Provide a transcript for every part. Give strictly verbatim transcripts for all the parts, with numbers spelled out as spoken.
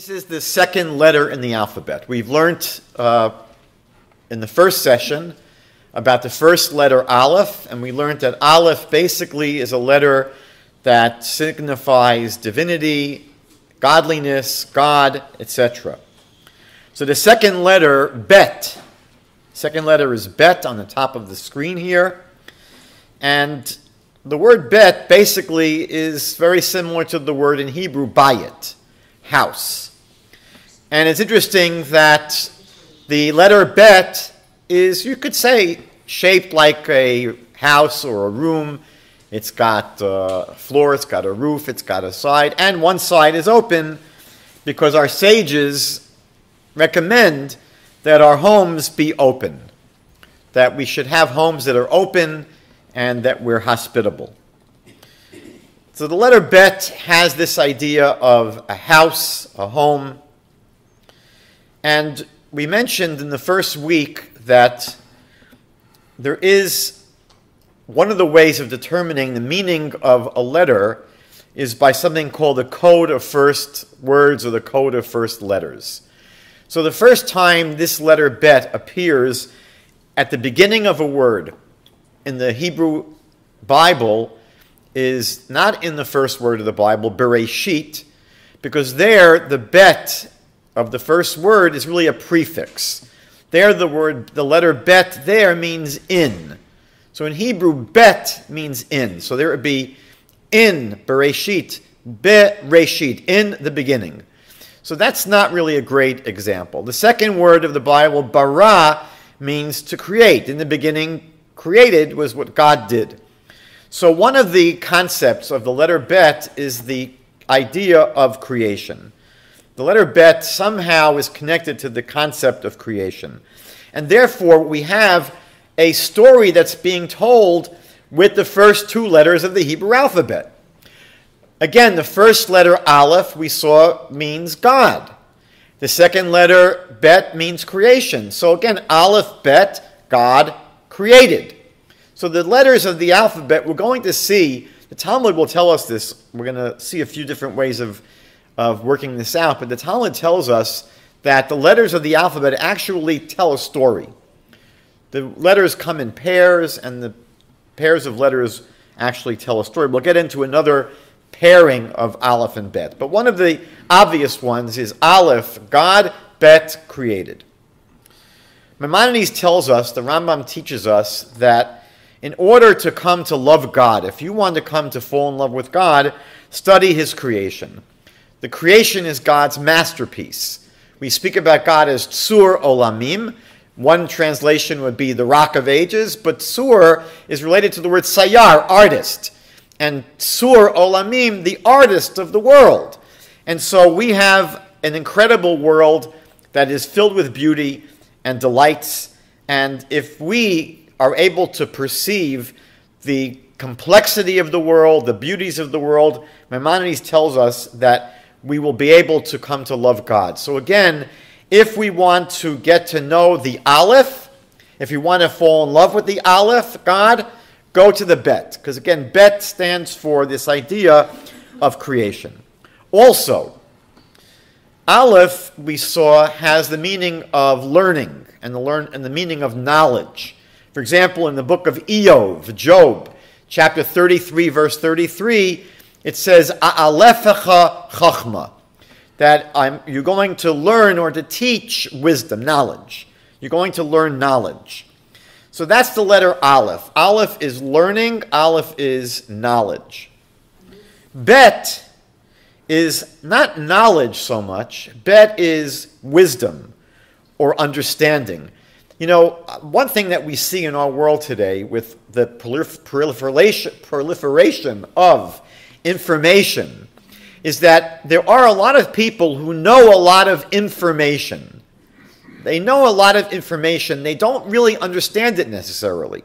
This is the second letter in the alphabet. We've learned uh, in the first session about the first letter Aleph, and we learned that Aleph basically is a letter that signifies divinity, godliness, God, et cetera. So the second letter, Bet. Second letter is Bet on the top of the screen here. And the word Bet basically is very similar to the word in Hebrew, Bayit, house. And it's interesting that the letter Bet is, you could say, shaped like a house or a room. It's got a floor, it's got a roof, it's got a side, and one side is open because our sages recommend that our homes be open, that we should have homes that are open and that we're hospitable. So the letter Bet has this idea of a house, a home. And we mentioned in the first week that there is one of the ways of determining the meaning of a letter is by something called the code of first words or the code of first letters. So the first time this letter Bet appears at the beginning of a word in the Hebrew Bible is not in the first word of the Bible, Bereshit, because there the Bet of the first word is really a prefix. There the word, the letter Bet there means in. So in Hebrew, Bet means in. So there would be in Bereshit, Bereshit, in the beginning. So that's not really a great example. The second word of the Bible, bara, means to create. In the beginning, created was what God did. So one of the concepts of the letter Bet is the idea of creation. The letter Bet somehow is connected to the concept of creation. And therefore, we have a story that's being told with the first two letters of the Hebrew alphabet. Again, the first letter Aleph we saw means God. The second letter Bet means creation. So again, Aleph, Bet, God, created. So the letters of the alphabet, we're going to see, the Talmud will tell us this, we're going to see a few different ways of, of working this out, but the Talmud tells us that the letters of the alphabet actually tell a story. The letters come in pairs, and the pairs of letters actually tell a story. We'll get into another pairing of Aleph and Bet, but one of the obvious ones is Aleph, God, Bet, created. Maimonides tells us, the Rambam teaches us, that in order to come to love God, if you want to come to fall in love with God, study his creation. The creation is God's masterpiece. We speak about God as Tsur Olamim. One translation would be the Rock of Ages, but Tsur is related to the word Sayar, artist. And Tsur Olamim, the artist of the world. And so we have an incredible world that is filled with beauty and delights. And if we are able to perceive the complexity of the world, the beauties of the world, Maimonides tells us that we will be able to come to love God. So again, if we want to get to know the Aleph, if you want to fall in love with the Aleph, God, go to the Bet. Because again, Bet stands for this idea of creation. Also, Aleph, we saw, has the meaning of learning and the, learn and the meaning of knowledge. For example, in the book of Eov, Job, chapter thirty-three, verse thirty-three, it says, A'alefecha chachma, that I'm, you're going to learn or to teach wisdom, knowledge. You're going to learn knowledge. So that's the letter Aleph. Aleph is learning. Aleph is knowledge. Bet is not knowledge so much. Bet is wisdom or understanding. You know, one thing that we see in our world today with the prolif proliferation, proliferation of information is that there are a lot of people who know a lot of information. They know a lot of information. They don't really understand it necessarily.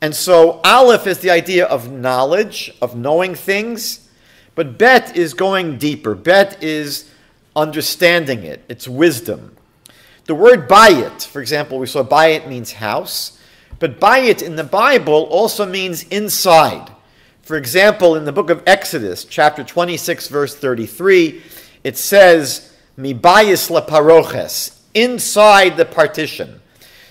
And so Aleph is the idea of knowledge, of knowing things, but Bet is going deeper. Bet is understanding it. It's wisdom. The word Bayit, for example, we saw Bayit means house, but Bayit in the Bible also means inside. For example, in the book of Exodus, chapter twenty-six, verse thirty-three, it says, mibayis leparoches, inside the partition.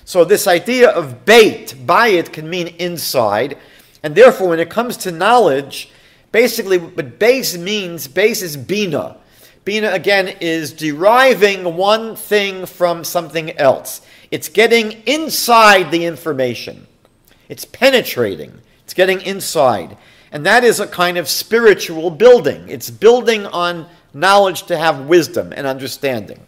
So this idea of bait, bayit, can mean inside, and therefore when it comes to knowledge, basically what beis means, beis is bina. Bina, again, is deriving one thing from something else. It's getting inside the information. It's penetrating. It's getting inside. And that is a kind of spiritual building. It's building on knowledge to have wisdom and understanding.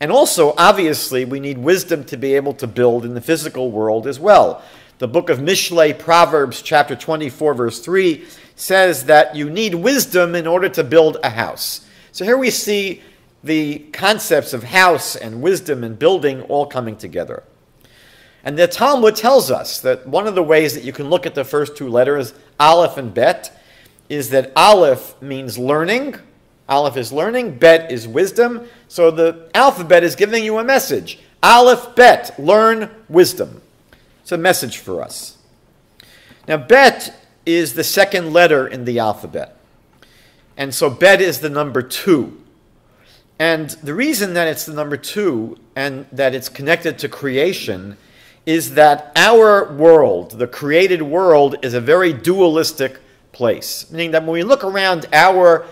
And also, obviously, we need wisdom to be able to build in the physical world as well. The book of Mishlei, Proverbs, chapter twenty-four, verse three, says that you need wisdom in order to build a house. So here we see the concepts of house and wisdom and building all coming together. And the Talmud tells us that one of the ways that you can look at the first two letters, Aleph and Bet, is that Aleph means learning. Aleph is learning. Bet is wisdom. So the alphabet is giving you a message. Aleph, Bet, learn wisdom. It's a message for us. Now, Bet is the second letter in the alphabet. And so Bet is the number two. And the reason that it's the number two and that it's connected to creation is that our world, the created world, is a very dualistic place. Meaning that when we look around our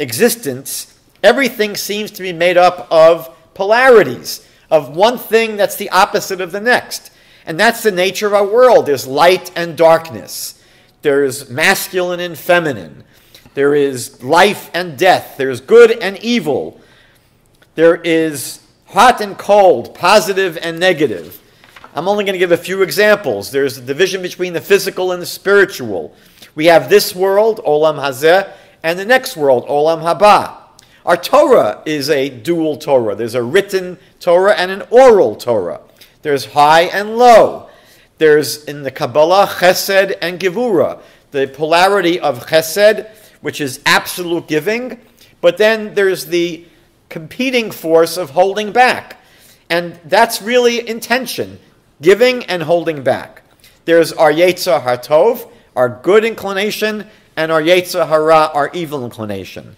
existence, everything seems to be made up of polarities, of one thing that's the opposite of the next. And that's the nature of our world. There's light and darkness. There's masculine and feminine. There is life and death. There's good and evil. There is hot and cold, positive and negative. I'm only going to give a few examples. There's the division between the physical and the spiritual. We have this world, Olam Hazeh, and the next world, Olam Haba. Our Torah is a dual Torah. There's a written Torah and an oral Torah. There's high and low. There's, in the Kabbalah, Chesed and Gevurah, the polarity of Chesed, which is absolute giving, but then there's the competing force of holding back. And that's really intention, giving and holding back. There's our Yetzir HaTov, our good inclination, and our Yetzir Hara, our evil inclination.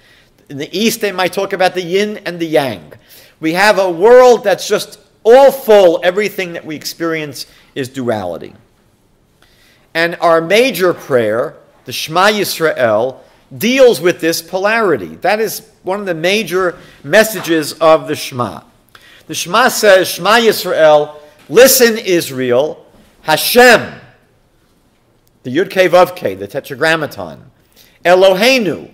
In the East, they might talk about the yin and the yang. We have a world that's just all full. Everything that we experience is duality. And our major prayer, the Shema Yisrael, deals with this polarity. That is one of the major messages of the Shema. The Shema says, Shema Yisrael, listen Israel, Hashem, the Yudke Vovke, the Tetragrammaton, Eloheinu.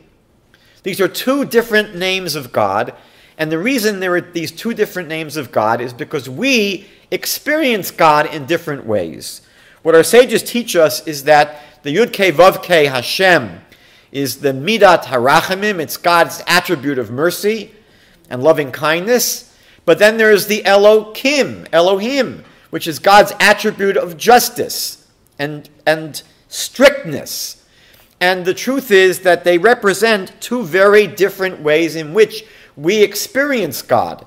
These are two different names of God, and the reason there are these two different names of God is because we experience God in different ways. What our sages teach us is that the Yudke Vovke Hashem is the Midat HaRachamim, it's God's attribute of mercy and loving kindness. But then there is the Elokim, Elohim, which is God's attribute of justice and, and strictness. And the truth is that they represent two very different ways in which we experience God.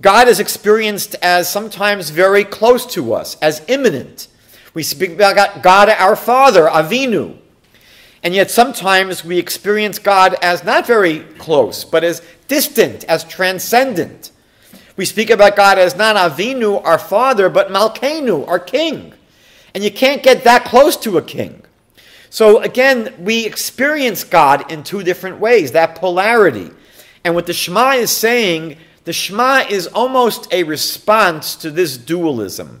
God is experienced as sometimes very close to us, as immanent. We speak about God, our Father, Avinu. And yet sometimes we experience God as not very close, but as distant, as transcendent. We speak about God as not Avinu, our Father, but Malkeinu, our King. And you can't get that close to a king. So again, we experience God in two different ways, that polarity. And what the Shema is saying, the Shema is almost a response to this dualism.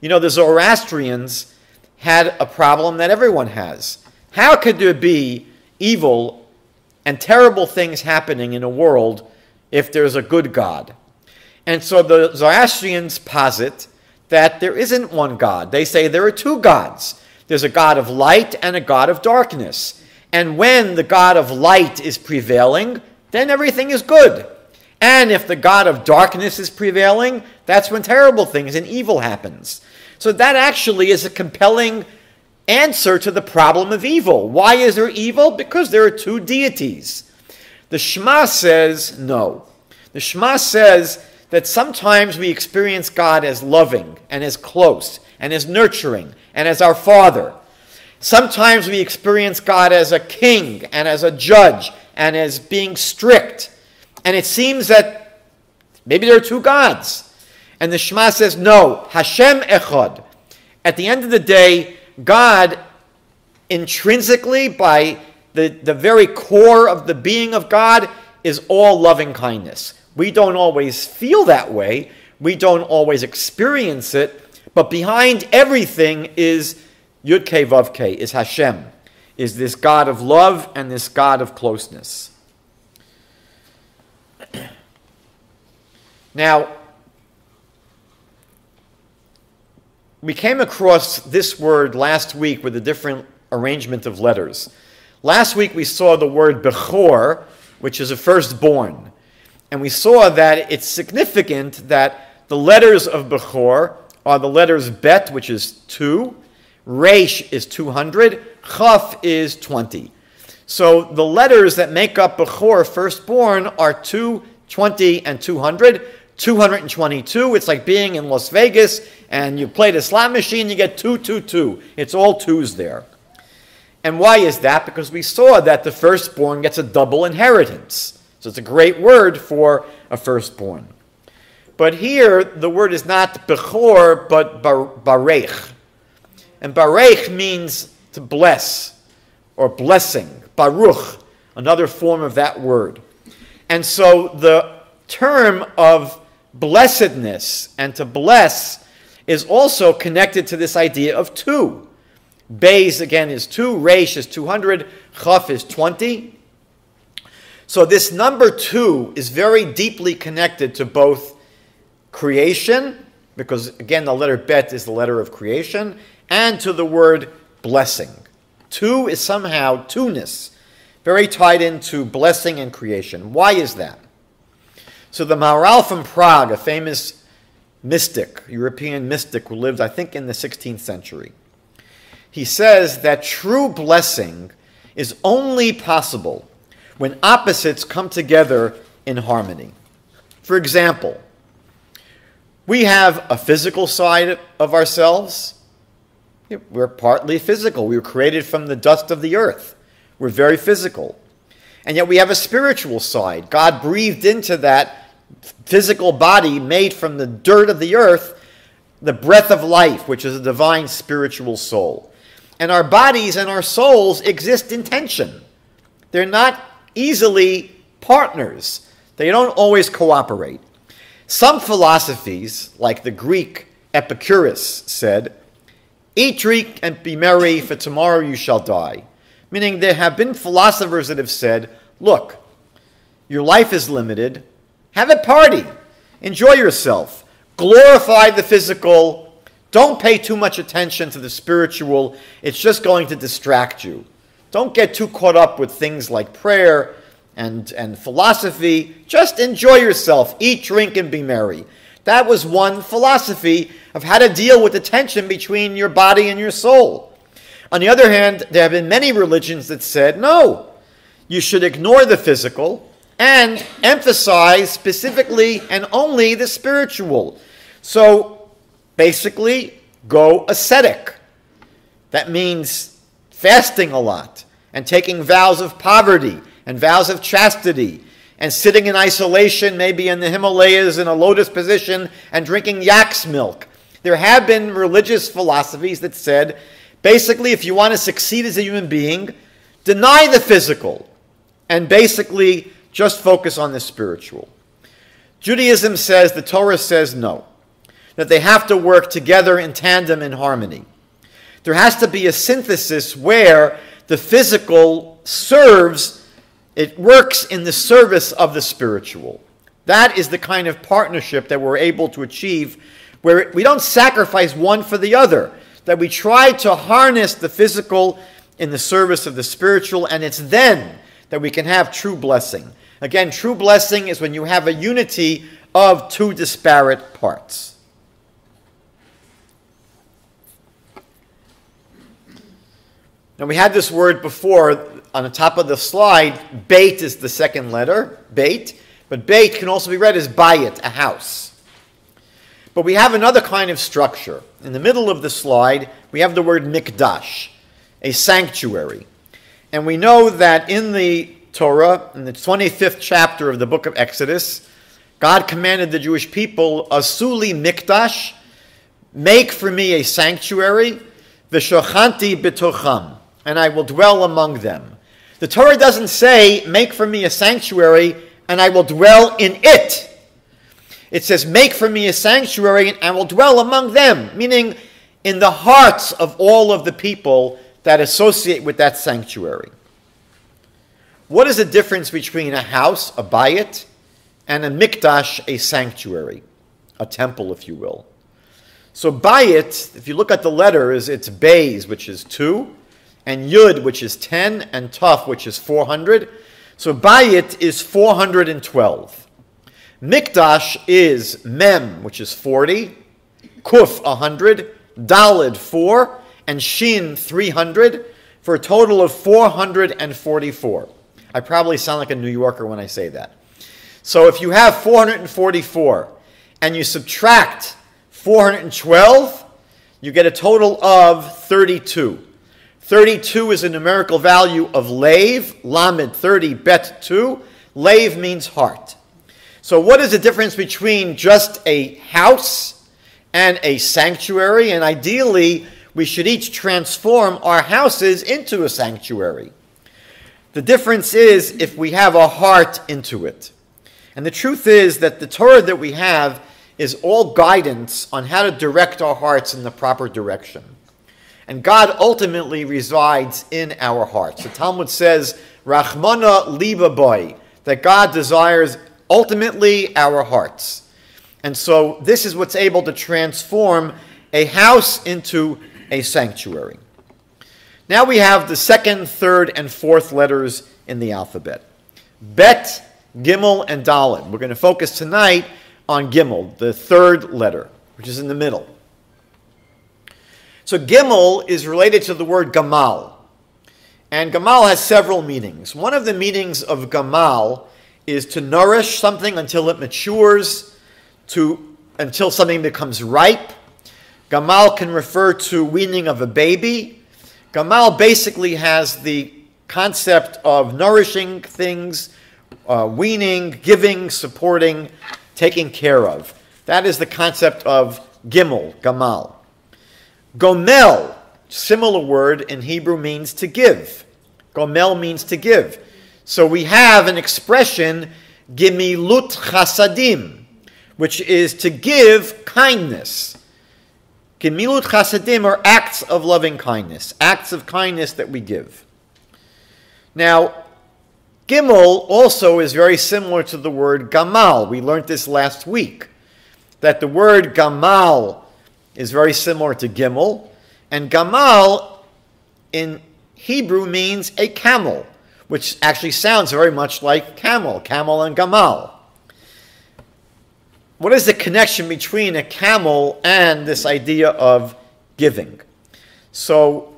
You know, the Zoroastrians had a problem that everyone has. How could there be evil and terrible things happening in a world if there's a good God? And so the Zoroastrians posit that there isn't one God. They say there are two gods. There's a God of light and a God of darkness. And when the God of light is prevailing, then everything is good. And if the God of darkness is prevailing, that's when terrible things and evil happens. So that actually is a compelling answer to the problem of evil. Why is there evil? Because there are two deities. The Shema says no. The Shema says that sometimes we experience God as loving and as close and as nurturing and as our Father. Sometimes we experience God as a king and as a judge and as being strict And it seems that maybe there are two gods. And the Shema says, no, Hashem Echad. At the end of the day, God intrinsically, by the, the very core of the being of God, is all loving kindness. We don't always feel that way. We don't always experience it. But behind everything is Yudke Vovke, is Hashem, is this God of love and this God of closeness. Now, we came across this word last week with a different arrangement of letters. Last week we saw the word Bechor, which is a firstborn. And we saw that it's significant that the letters of Bechor are the letters Bet, which is two, Reish is two hundred, Chaf is twenty. So the letters that make up Bechor, firstborn, are two, twenty, and two hundred. two hundred twenty-two, it's like being in Las Vegas, and you play the slot machine, you get two two two. It's all twos there. And why is that? Because we saw that the firstborn gets a double inheritance. So it's a great word for a firstborn. But here, the word is not Bechor, but Barech. And Barech means to bless, or blessing, Baruch, another form of that word. And so the term of blessedness and to bless is also connected to this idea of two. Beis, again, is two, Reish is two hundred, Chaf is twenty. So this number two is very deeply connected to both creation, because again the letter Bet is the letter of creation, and to the word blessing. Two is somehow two-ness, very tied into blessing and creation. Why is that? So the Maharal from Prague, a famous mystic, European mystic who lived, I think, in the sixteenth century, he says that true blessing is only possible when opposites come together in harmony. For example, we have a physical side of ourselves. We're partly physical. We were created from the dust of the earth. We're very physical. And yet we have a spiritual side. God breathed into that physical body made from the dirt of the earth the breath of life, which is a divine spiritual soul. And our bodies and our souls exist in tension. They're not easily partners. They don't always cooperate. Some philosophies, like the Greek Epicurus, said, "Eat, drink, and be merry, for tomorrow you shall die." Meaning there have been philosophers that have said, look, your life is limited. Have a party. Enjoy yourself. Glorify the physical. Don't pay too much attention to the spiritual. It's just going to distract you. Don't get too caught up with things like prayer and, and philosophy. Just enjoy yourself. Eat, drink, and be merry. That was one philosophy of how to deal with the tension between your body and your soul. On the other hand, there have been many religions that said, no, you should ignore the physical and emphasize specifically and only the spiritual. So basically, go ascetic. That means fasting a lot and taking vows of poverty and vows of chastity and sitting in isolation, maybe in the Himalayas in a lotus position and drinking yak's milk. There have been religious philosophies that said, basically, if you want to succeed as a human being, deny the physical and basically just focus on the spiritual. Judaism says, the Torah says no, that they have to work together in tandem and harmony. There has to be a synthesis where the physical serves, it works in the service of the spiritual. That is the kind of partnership that we're able to achieve, where we don't sacrifice one for the other, that we try to harness the physical in the service of the spiritual, and it's then that we can have true blessing. Again, true blessing is when you have a unity of two disparate parts. Now, we had this word before on the top of the slide. Bayit is the second letter, Bayit, but Bayit can also be read as Bayit, a house. But we have another kind of structure. In the middle of the slide, we have the word mikdash, a sanctuary. And we know that in the Torah, in the twenty-fifth chapter of the book of Exodus, God commanded the Jewish people, Asuli Mikdash, make for me a sanctuary, V'shochanti b'tocham, and I will dwell among them. The Torah doesn't say, make for me a sanctuary, and I will dwell in it. It says, make for me a sanctuary, and I will dwell among them, meaning in the hearts of all of the people that associate with that sanctuary. What is the difference between a house, a bayit, and a mikdash, a sanctuary, a temple, if you will? So bayit, if you look at the letters, it's beis, which is two, and yud, which is ten, and taf, which is four hundred. So bayit is four hundred twelve. Mikdash is mem, which is forty, kuf, one hundred, dalid, four, and shin, three hundred, for a total of four hundred forty-four. I probably sound like a New Yorker when I say that. So if you have four hundred forty-four and you subtract four hundred twelve, you get a total of thirty-two. thirty-two is a numerical value of Lev, Lamed thirty, Bet two. Lev means heart. So what is the difference between just a house and a sanctuary? And ideally, we should each transform our houses into a sanctuary. The difference is if we have a heart into it. And the truth is that the Torah that we have is all guidance on how to direct our hearts in the proper direction. And God ultimately resides in our hearts. The Talmud says, Rachmana libaboy, that God desires ultimately our hearts. And so this is what's able to transform a house into a sanctuary. Now we have the second, third, and fourth letters in the alphabet. Bet, Gimel, and Dalid. We're going to focus tonight on Gimel, the third letter, which is in the middle. So Gimel is related to the word Gamal. And Gamal has several meanings. One of the meanings of Gamal is to nourish something until it matures, to until something becomes ripe. Gamal can refer to weaning of a baby. Gamal basically has the concept of nourishing things, Uh, weaning, giving, supporting, taking care of. That is the concept of Gimel, Gamal. Gomel, similar word in Hebrew, means to give. Gomel means to give. So we have an expression, Gemilut Chasadim, which is to give kindness. Gemilut Chasadim are acts of loving kindness, acts of kindness that we give. Now, Gimel also is very similar to the word Gamal. We learned this last week, that the word Gamal is very similar to Gimel. And Gamal in Hebrew means a camel, which actually sounds very much like camel, camel and Gamal. What is the connection between a camel and this idea of giving? So,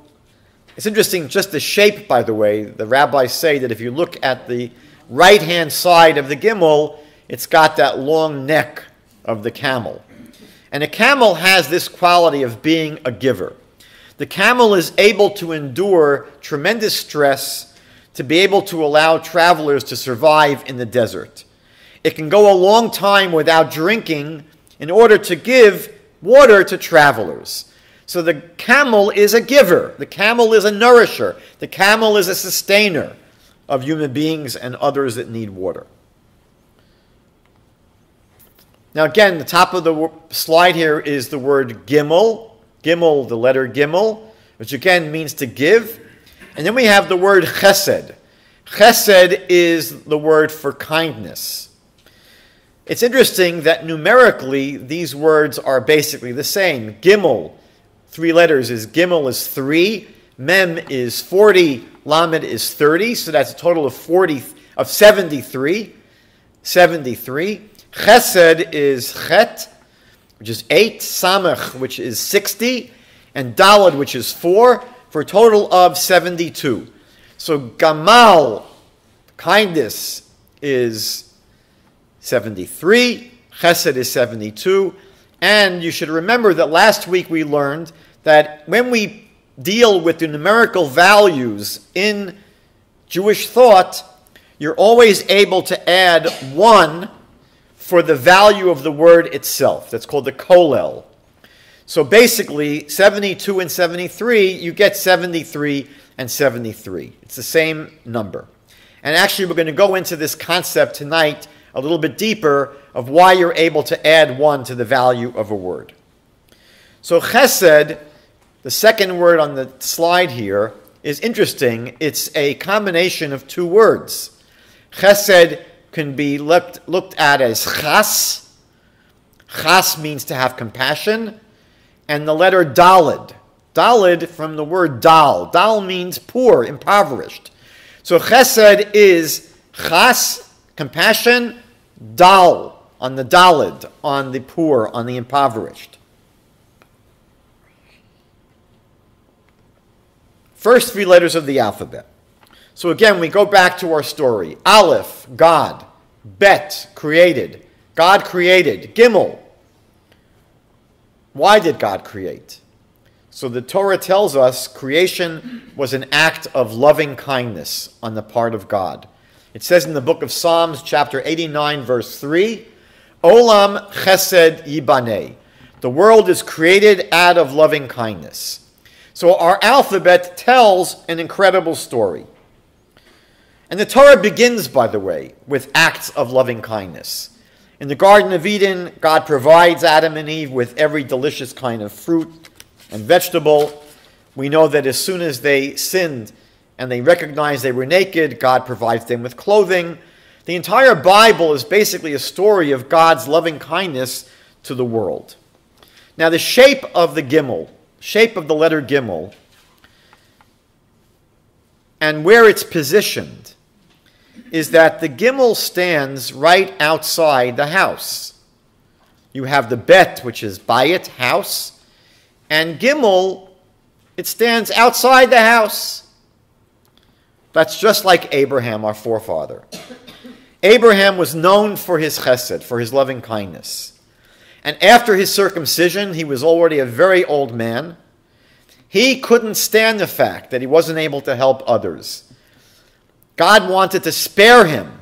it's interesting, just the shape, by the way. The rabbis say that if you look at the right-hand side of the Gimel, it's got that long neck of the camel. And a camel has this quality of being a giver. The camel is able to endure tremendous stress to be able to allow travelers to survive in the desert. It can go a long time without drinking in order to give water to travelers. So the camel is a giver. The camel is a nourisher. The camel is a sustainer of human beings and others that need water. Now again, the top of the slide here is the word Gimel. Gimel, the letter Gimel, which again means to give. And then we have the word Chesed. Chesed is the word for kindness. It's interesting that numerically these words are basically the same. Gimel, three letters, is Gimel is three, Mem is forty, Lamed is thirty, so that's a total of forty of seventy-three. seventy-three. Chesed is Chet, which is eight, Samech, which is sixty, and Dalad, which is four, for a total of seventy-two. So Gamal, kindness, is seventy-three, Chesed is seventy-two. And you should remember that last week we learned that when we deal with the numerical values in Jewish thought, you're always able to add one for the value of the word itself. That's called the kollel. So basically, seventy-two and seventy-three, you get seventy-three and seventy-three. It's the same number. And actually, we're going to go into this concept tonight a little bit deeper of why you're able to add one to the value of a word. So chesed, the second word on the slide here, is interesting. It's a combination of two words. Chesed can be looked, looked at as chas. Chas means to have compassion. And the letter Dalid. Dalid from the word dal. Dal means poor, impoverished. So chesed is chas, compassion, dal, on the Dalid, on the poor, on the impoverished. First three letters of the alphabet. So again, we go back to our story. Aleph, God. Bet, created. God created. Gimel. Why did God create? So the Torah tells us creation was an act of loving kindness on the part of God. It says in the book of Psalms, chapter eighty-nine, verse three, Olam chesed yibaneh. The world is created out of loving kindness. So our alphabet tells an incredible story. And the Torah begins, by the way, with acts of loving kindness. In the Garden of Eden, God provides Adam and Eve with every delicious kind of fruit and vegetable. We know that as soon as they sinned and they recognized they were naked, God provides them with clothing. The entire Bible is basically a story of God's loving kindness to the world. Now, the shape of the Gimel, shape of the letter Gimel, and where it's positioned, is that the Gimel stands right outside the house. You have the Bet, which is Bayit, house, and Gimel, it stands outside the house. That's just like Abraham, our forefather. Abraham was known for his chesed, for his loving kindness. And after his circumcision, he was already a very old man. He couldn't stand the fact that he wasn't able to help others. God wanted to spare him.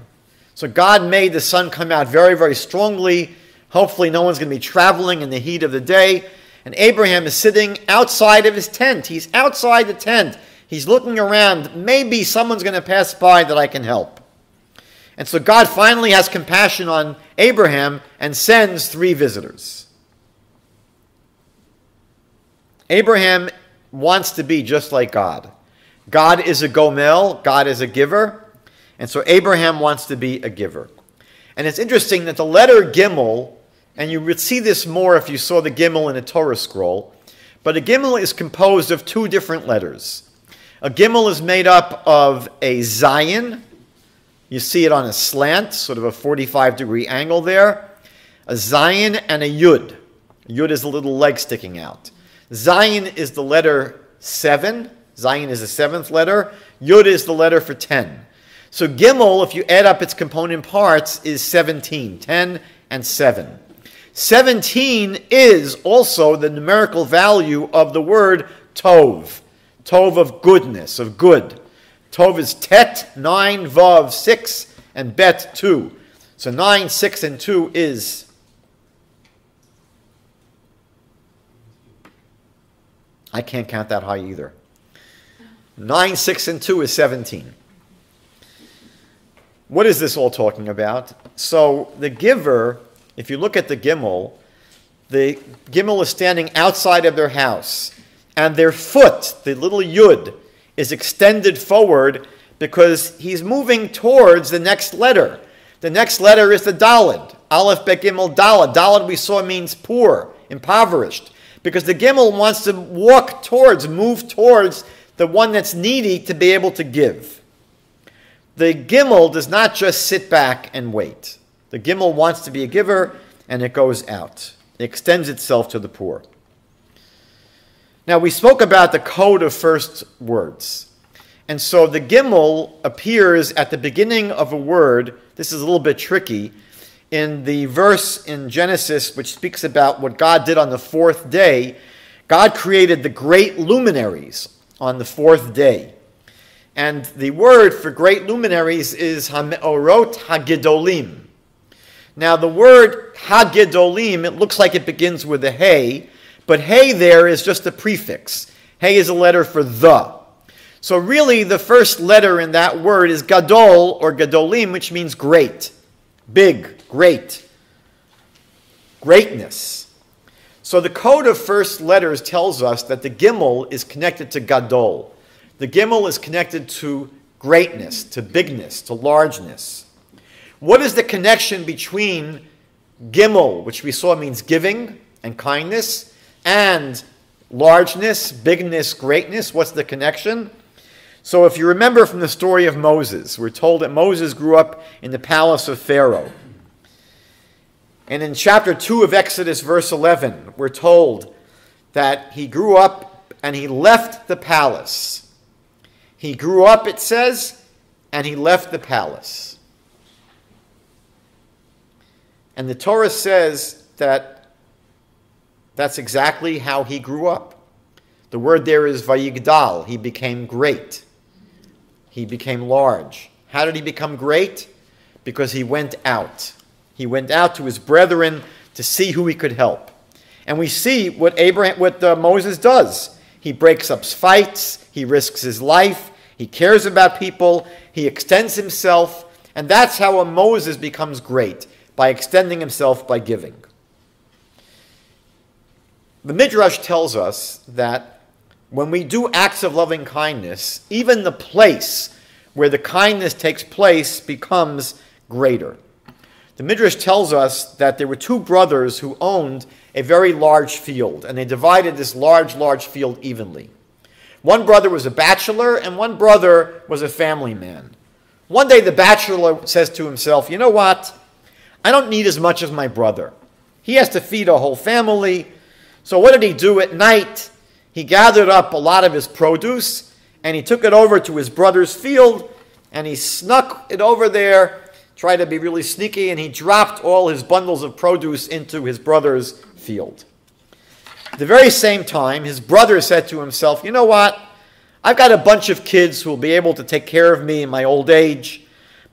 So God made the sun come out very, very strongly. Hopefully no one's going to be traveling in the heat of the day. And Abraham is sitting outside of his tent. He's outside the tent. He's looking around. Maybe someone's going to pass by that I can help. And so God finally has compassion on Abraham and sends three visitors. Abraham wants to be just like God. God is a Gomel, God is a giver, and so Abraham wants to be a giver. And it's interesting that the letter Gimel, and you would see this more if you saw the Gimel in a Torah scroll, but a Gimel is composed of two different letters. A Gimel is made up of a Zion, you see it on a slant, sort of a forty-five degree angle there, a Zion and a Yud. Yud is the little leg sticking out. Zion is the letter seven, Zion is the seventh letter. Yud is the letter for ten. So Gimel, if you add up its component parts, is seventeen. ten and seven. seventeen is also the numerical value of the word Tov. Tov of goodness, of good. Tov is Tet, nine, Vav, six, and Bet, two. So nine, six, and two is I can't count that high either. nine, six, and two is seventeen. What is this all talking about? So the giver, if you look at the Gimel, the Gimel is standing outside of their house, and their foot, the little Yud, is extended forward because he's moving towards the next letter. The next letter is the Dalid. Aleph Bet Gimel Dalid. Dalid we saw means poor, impoverished, because the Gimel wants to walk towards, move towards the one that's needy to be able to give. The Gimel does not just sit back and wait. The Gimel wants to be a giver, and it goes out. It extends itself to the poor. Now, we spoke about the code of first words. And so the Gimel appears at the beginning of a word. This is a little bit tricky. In the verse in Genesis, which speaks about what God did on the fourth day, God created the great luminaries on the fourth day. And the word for great luminaries is Hameorot Hagedolim. Now the word Hagedolim, it looks like it begins with a hey, but hey there is just a prefix. Hey is a letter for the. So really the first letter in that word is Gadol or Gadolim, which means great, big, great, greatness. So the code of first letters tells us that the Gimel is connected to Gadol. The Gimel is connected to greatness, to bigness, to largeness. What is the connection between Gimel, which we saw means giving and kindness, and largeness, bigness, greatness? What's the connection? So if you remember from the story of Moses, we're told that Moses grew up in the palace of Pharaoh. And in chapter two of Exodus, verse eleven, we're told that he grew up and he left the palace. He grew up, it says, and he left the palace. And the Torah says that that's exactly how he grew up. The word there is vayigdal. He became great. He became large. How did he become great? Because he went out. He went out to his brethren to see who he could help. And we see what Abraham, what uh, Moses does. He breaks up fights. He risks his life. He cares about people. He extends himself. And that's how a Moses becomes great, by extending himself, by giving. The Midrash tells us that when we do acts of loving kindness, even the place where the kindness takes place becomes greater. The Midrash tells us that there were two brothers who owned a very large field, and they divided this large, large field evenly. One brother was a bachelor, and one brother was a family man. One day the bachelor says to himself, you know what? I don't need as much as my brother. He has to feed a whole family. So what did he do at night? He gathered up a lot of his produce and he took it over to his brother's field and he snuck it over there, tried to be really sneaky, and he dropped all his bundles of produce into his brother's field. At the very same time, his brother said to himself, you know what? I've got a bunch of kids who will be able to take care of me in my old age.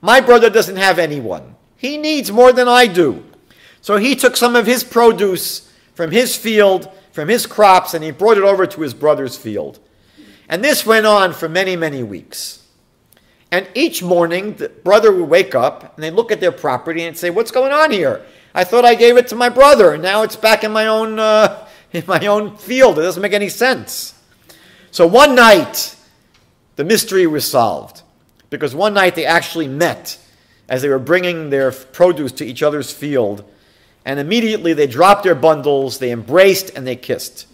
My brother doesn't have anyone. He needs more than I do. So he took some of his produce from his field, from his crops, and he brought it over to his brother's field. And this went on for many, many weeks. And each morning, the brother would wake up, and they look at their property and say, what's going on here? I thought I gave it to my brother, and now it's back in my own, uh, in my own field. It doesn't make any sense. So one night, the mystery was solved, because one night they actually met as they were bringing their produce to each other's field, and immediately they dropped their bundles, they embraced, and they kissed.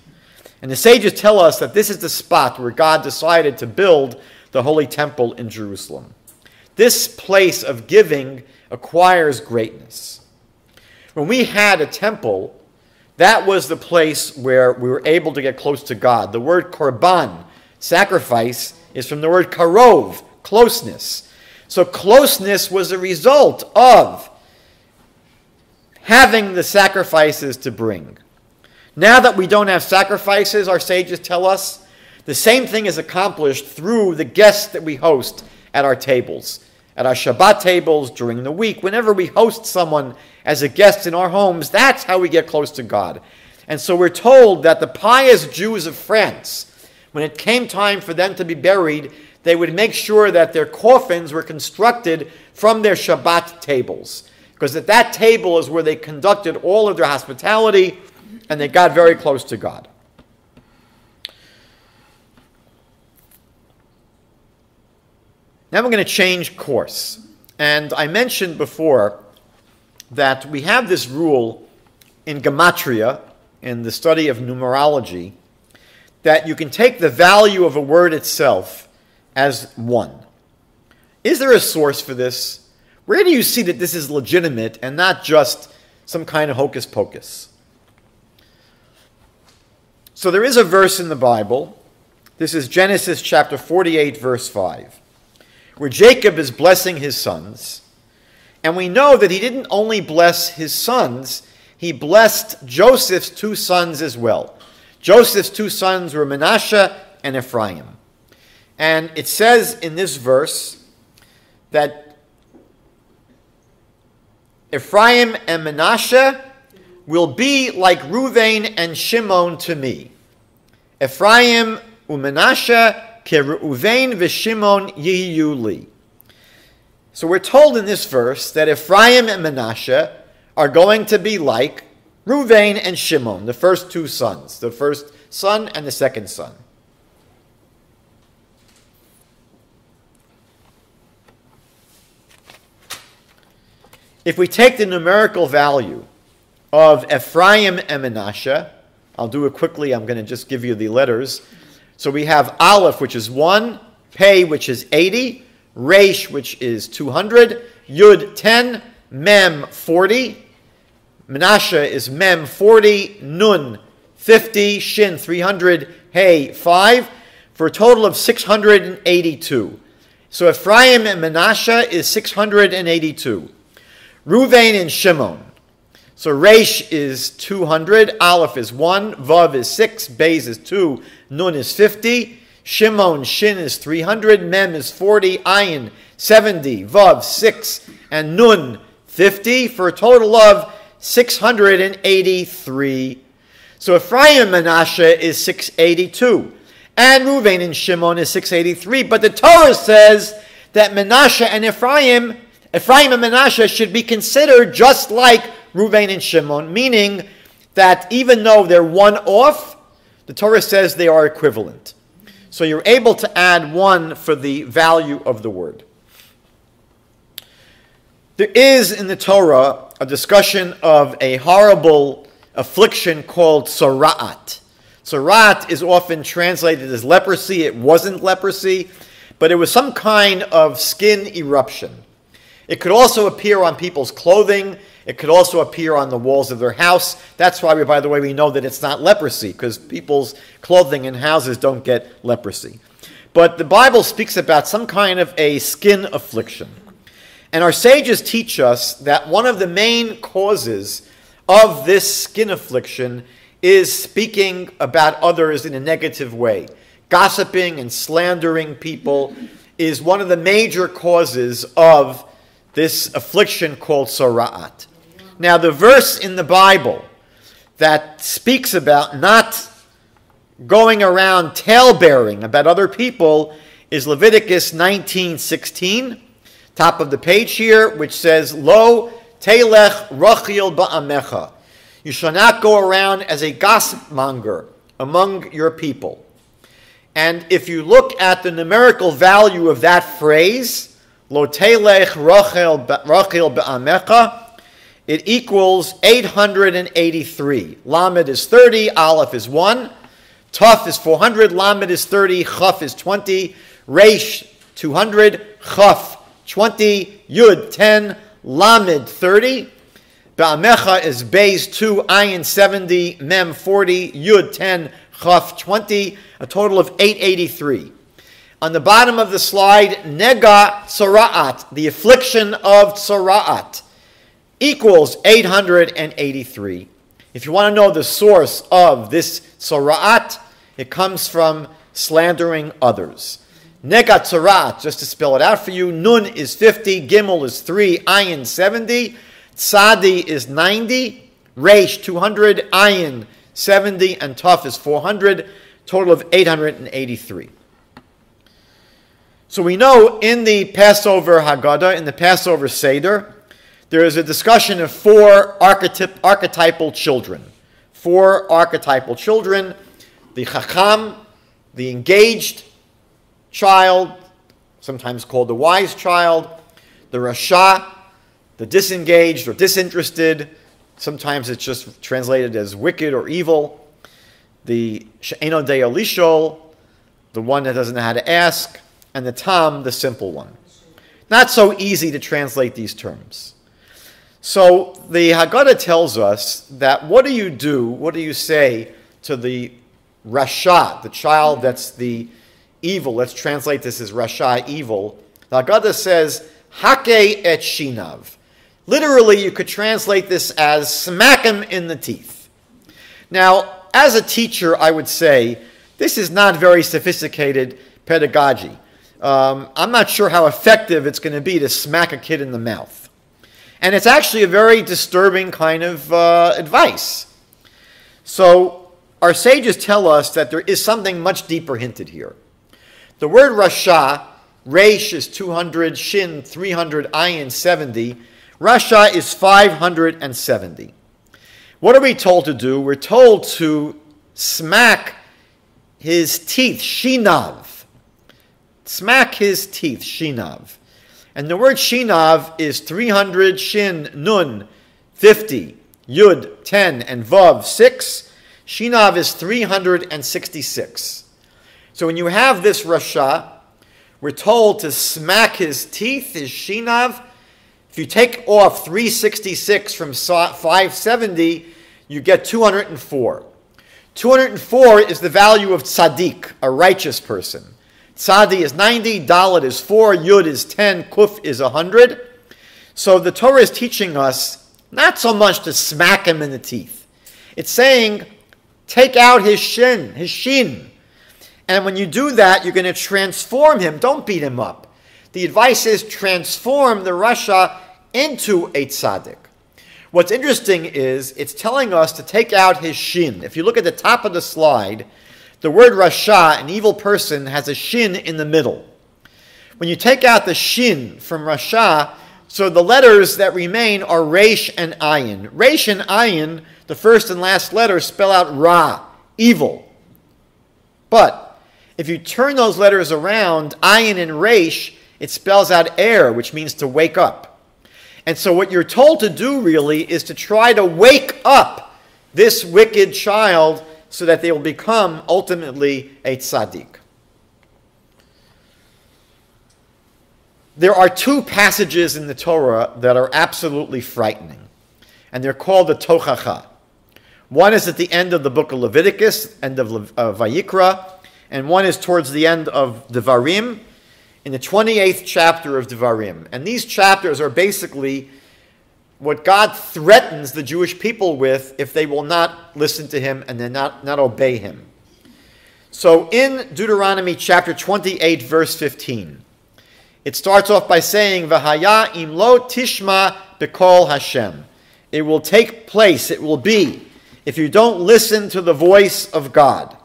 And the sages tell us that this is the spot where God decided to build the Holy Temple in Jerusalem. This place of giving acquires greatness. When we had a temple, that was the place where we were able to get close to God. The word korban, sacrifice, is from the word karov, closeness. So closeness was a result of having the sacrifices to bring. Now that we don't have sacrifices, our sages tell us, the same thing is accomplished through the guests that we host at our tables, at our Shabbat tables, during the week. Whenever we host someone as a guest in our homes, that's how we get close to God. And so we're told that the pious Jews of France, when it came time for them to be buried, they would make sure that their coffins were constructed from their Shabbat tables, because at that table is where they conducted all of their hospitality, and they got very close to God. Now we're going to change course. And I mentioned before that we have this rule in gematria, in the study of numerology, that you can take the value of a word itself as one. Is there a source for this? Where do you see that this is legitimate and not just some kind of hocus pocus? So there is a verse in the Bible. This is Genesis chapter forty-eight, verse five, where Jacob is blessing his sons. And we know that he didn't only bless his sons, he blessed Joseph's two sons as well. Joseph's two sons were Manasseh and Ephraim. And it says in this verse that Ephraim and Menashe will be like Reuven and Shimon to me. Ephraim u'Menashe ke Reuven v'Shimon yehiyu li. So we're told in this verse that Ephraim and Menashe are going to be like Reuven and Shimon, the first two sons, the first son and the second son. If we take the numerical value of Ephraim and Menashe, I'll do it quickly, I'm going to just give you the letters. So we have Aleph, which is one, Pei, which is eighty, Reish, which is two hundred, Yud, ten, Mem, forty, Menashe is Mem, forty, Nun, fifty, Shin, three hundred, Hey, five, for a total of six hundred eighty-two. So Ephraim and Menashe is six hundred eighty-two. Reuven and Shimon. So Reish is two hundred, Aleph is one, Vav is six, Beis is two, Nun is fifty, Shimon, Shin is three hundred, Mem is forty, Ayin seventy, Vav six, and Nun fifty, for a total of six hundred eighty-three. So Ephraim and Menashe is six hundred eighty-two, and Reuven and Shimon is six hundred eighty-three, but the Torah says that Menashe and Ephraim Ephraim and Menashe should be considered just like Reuven and Shimon, meaning that even though they're one off, the Torah says they are equivalent. So you're able to add one for the value of the word. There is in the Torah a discussion of a horrible affliction called Tzara'at. Tzara'at is often translated as leprosy. It wasn't leprosy, but it was some kind of skin eruption. It could also appear on people's clothing. It could also appear on the walls of their house. That's why, we, by the way, we know that it's not leprosy, because people's clothing and houses don't get leprosy. But the Bible speaks about some kind of a skin affliction. And our sages teach us that one of the main causes of this skin affliction is speaking about others in a negative way. Gossiping and slandering people is one of the major causes of this affliction called Tzara'at. Now, the verse in the Bible that speaks about not going around tale-bearing about other people is Leviticus nineteen sixteen, top of the page here, which says, Lo telech rachil ba'amecha. You shall not go around as a gossip monger among your people. And if you look at the numerical value of that phrase, Lo telech rachil ba'amecha, it equals eight hundred eighty-three. Lamed is thirty, Aleph is one, Tuf is four hundred, Lamed is thirty, Chaf is twenty, Reish two hundred, Chaf twenty, Yud ten, Lamed thirty, Ba'amecha is Beis two, Ayin seventy, Mem forty, Yud ten, Chaf twenty, a total of eight hundred eighty-three. On the bottom of the slide, Nega Tzara'at, the affliction of Tzara'at, equals eight hundred eighty-three. If you want to know the source of this Tzara'at, it comes from slandering others. Nega Tzara'at, just to spell it out for you, Nun is fifty, Gimel is three, Ayin seventy, Tzadi is ninety, Reish two hundred, Ayin seventy, and Tuf is four hundred, total of eight hundred eighty-three. So we know in the Passover Haggadah, in the Passover Seder, there is a discussion of four archetyp archetypal children. Four archetypal children, the Chacham, the engaged child, sometimes called the wise child, the Rasha, the disengaged or disinterested, sometimes it's just translated as wicked or evil, the She'eno Dea Lishol, the one that doesn't know how to ask, and the Tam, the simple one. Not so easy to translate these terms. So the Haggadah tells us that what do you do, what do you say to the Rasha, the child that's the evil? Let's translate this as Rasha, evil. The Haggadah says, Hake et shinav. Literally, you could translate this as smack him in the teeth. Now, as a teacher, I would say, this is not very sophisticated pedagogy. Um, I'm not sure how effective it's going to be to smack a kid in the mouth. And it's actually a very disturbing kind of uh, advice. So our sages tell us that there is something much deeper hinted here. The word Rasha, Reish is two hundred, Shin three hundred, Ayin seventy. Rasha is five hundred seventy. What are we told to do? We're told to smack his teeth, shinav. Smack his teeth, shinav. And the word shinav is three hundred, shin, nun, fifty, yud, ten, and vav, six. Shinav is three hundred sixty-six. So when you have this rasha, we're told to smack his teeth, his shinav. If you take off three hundred sixty-six from five hundred seventy, you get two hundred four. two hundred four is the value of tzaddik, a righteous person. Tzadi is ninety, Dalet is four, Yud is ten, Kuf is one hundred. So the Torah is teaching us not so much to smack him in the teeth. It's saying, take out his shin, his shin. And when you do that, you're going to transform him. Don't beat him up. The advice is transform the Rasha into a tzaddik. What's interesting is it's telling us to take out his shin. If you look at the top of the slide, the word Rasha, an evil person, has a shin in the middle. When you take out the shin from Rasha, so the letters that remain are Reish and Ayin. Reish and Ayin, the first and last letters, spell out Ra, evil. But if you turn those letters around, Ayin and Reish, it spells out air, which means to wake up. And so what you're told to do really is to try to wake up this wicked child so that they will become, ultimately, a tzaddik. There are two passages in the Torah that are absolutely frightening, and they're called the Tochacha. One is at the end of the book of Leviticus, end of Le uh, Vayikra, and one is towards the end of Devarim, in the twenty-eighth chapter of Devarim. And these chapters are basically what God threatens the Jewish people with if they will not listen to him and then not, not obey him. So in Deuteronomy chapter twenty-eight, verse fifteen, it starts off by saying, V'haya im lo tishma b'kol Hashem. It will take place, it will be, if you don't listen to the voice of God.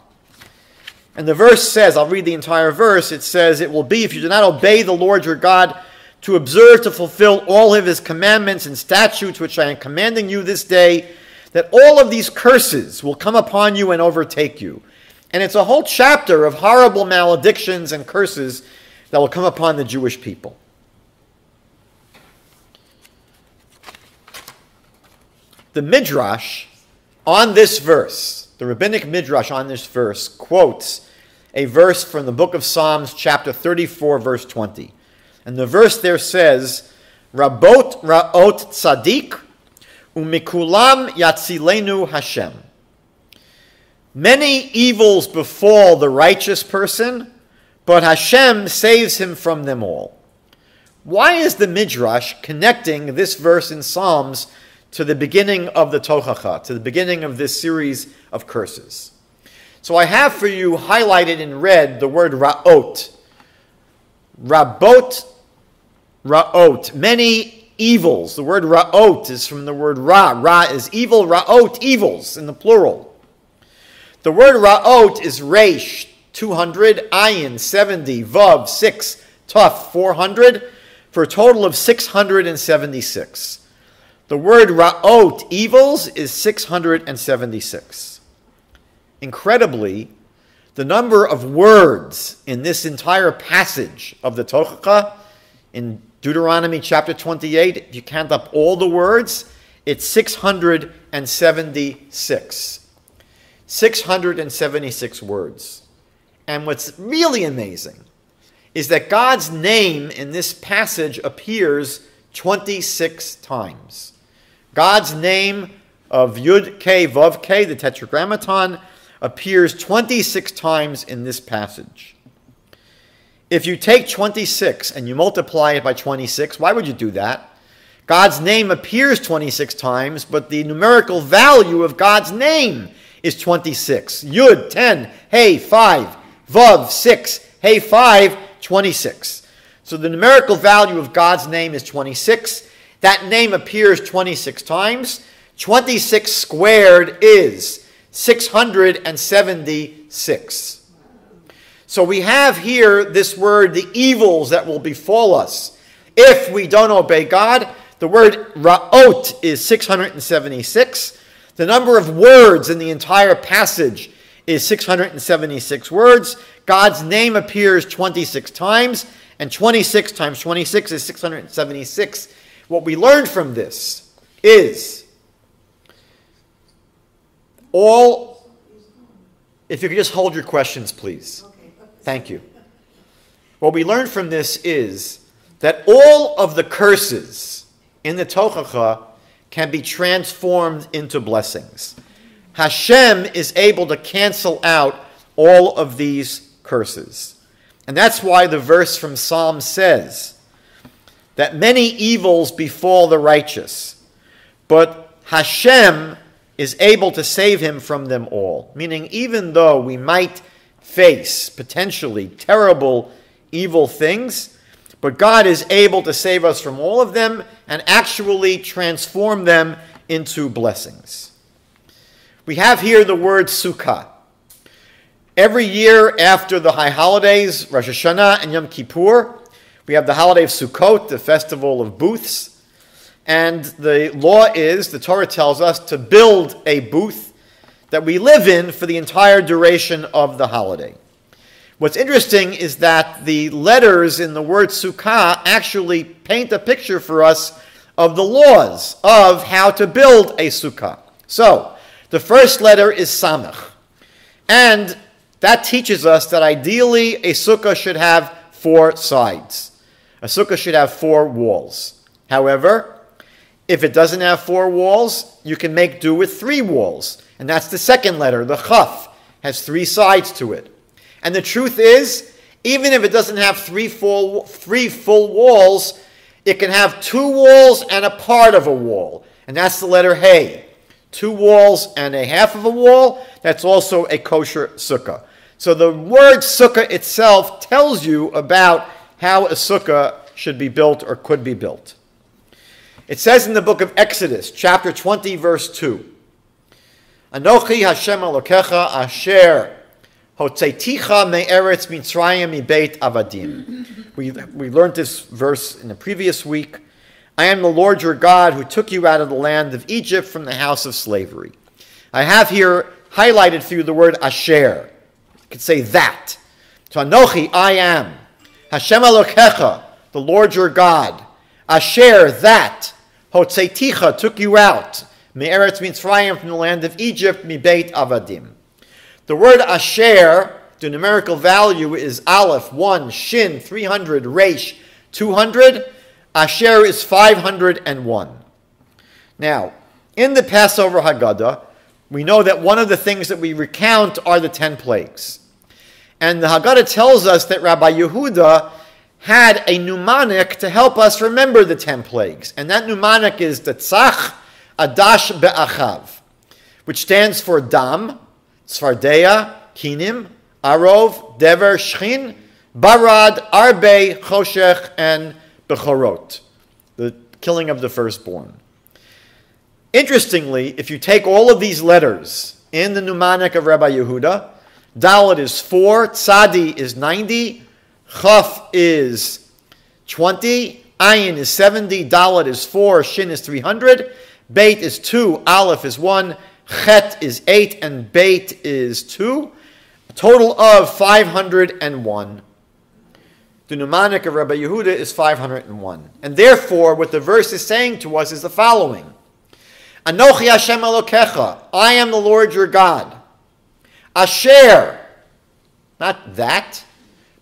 And the verse says, I'll read the entire verse, it says, it will be if you do not obey the Lord your God, to observe, to fulfill all of his commandments and statutes which I am commanding you this day, that all of these curses will come upon you and overtake you. And it's a whole chapter of horrible maledictions and curses that will come upon the Jewish people. The Midrash on this verse, the rabbinic Midrash on this verse, quotes a verse from the book of Psalms, chapter thirty-four, verse twenty. And the verse there says, Rabot ra'ot tzaddik, umikulam yatzilenu Hashem. Many evils befall the righteous person, but Hashem saves him from them all. Why is the Midrash connecting this verse in Psalms to the beginning of the Tochacha, to the beginning of this series of curses? So I have for you highlighted in red the word ra'ot. Rabot, ra'ot, many evils. The word ra'ot is from the word ra. Ra is evil, ra'ot, evils, in the plural. The word ra'ot is reish, two hundred, ayin, seventy, vav, six, tuf, four hundred, for a total of six hundred seventy-six. The word ra'ot, evils, is six hundred seventy-six. Incredibly, the number of words in this entire passage of the Tochacha in Deuteronomy chapter twenty-eight, if you count up all the words, it's six hundred seventy-six. six hundred seventy-six words. And what's really amazing is that God's name in this passage appears twenty-six times. God's name of Yudke Vovke, the Tetragrammaton, appears twenty-six times in this passage. If you take twenty-six and you multiply it by twenty-six, why would you do that? God's name appears twenty-six times, but the numerical value of God's name is twenty-six. Yud, ten, Hey, five, Vav, six, Hey five, twenty-six. So the numerical value of God's name is twenty-six. That name appears twenty-six times. twenty-six squared is six hundred seventy-six. So we have here this word, the evils that will befall us if we don't obey God. The word ra'ot is six hundred seventy-six. The number of words in the entire passage is six hundred seventy-six words. God's name appears twenty-six times, and twenty-six times twenty-six is six hundred seventy-six. What we learned from this is all, if you could just hold your questions, please. Thank you. What we learned from this is that all of the curses in the Tochacha can be transformed into blessings. Hashem is able to cancel out all of these curses. And that's why the verse from Psalms says that many evils befall the righteous, but Hashem is able to save him from them all. Meaning, even though we might face potentially terrible evil things, but God is able to save us from all of them and actually transform them into blessings. We have here the word Sukkah. Every year after the high holidays, Rosh Hashanah and Yom Kippur, we have the holiday of Sukkot, the festival of booths. And the law is, the Torah tells us, to build a booth that we live in for the entire duration of the holiday. What's interesting is that the letters in the word Sukkah actually paint a picture for us of the laws of how to build a Sukkah. So, the first letter is Samech. And that teaches us that ideally a Sukkah should have four sides. A Sukkah should have four walls. However, if it doesn't have four walls, you can make do with three walls. And that's the second letter, the Chaf, has three sides to it. And the truth is, even if it doesn't have three full, three full walls, it can have two walls and a part of a wall. And that's the letter Hey. Two walls and a half of a wall, that's also a kosher sukkah. So the word sukkah itself tells you about how a sukkah should be built or could be built. It says in the book of Exodus, chapter twenty, verse two, Anochi Hashem Elokecha Asher Hotzeiticha me'eretz Mitzrayim mi'beit avadim. We, we learned this verse in the previous week. I am the Lord your God who took you out of the land of Egypt from the house of slavery. I have here highlighted for you the word Asher. You could say that. So Anochi, I am. Hashem Elokecha, the Lord your God. Asher, that. Hotzeiticha, took you out. Me'eretz Mitzrayim, from the land of Egypt, mi'beit avadim. The word Asher, the numerical value is Aleph, one, Shin, three hundred, Reish, two hundred. Asher is five hundred one. Now, in the Passover Haggadah, we know that one of the things that we recount are the ten plagues. And the Haggadah tells us that Rabbi Yehuda had a mnemonic to help us remember the ten plagues. And that mnemonic is the Tzach Adash Be'achav, which stands for Dam, Tzfardea, Kinim, Arov, Dever, Shchin, Barad, Arbe, Choshech, and Bechorot, the killing of the firstborn. Interestingly, if you take all of these letters in the mnemonic of Rabbi Yehuda, Dalet is four, Tzadi is ninety, Chaf is twenty, Ayin is seventy, Dalet is four, Shin is three hundred, Beit is two, Aleph is one, Chet is eight, and Beit is two. A total of five hundred one. The mnemonic of Rabbi Yehuda is five hundred one. And therefore, what the verse is saying to us is the following. Anochi Hashem Elokecha, I am the Lord your God. Asher, not that,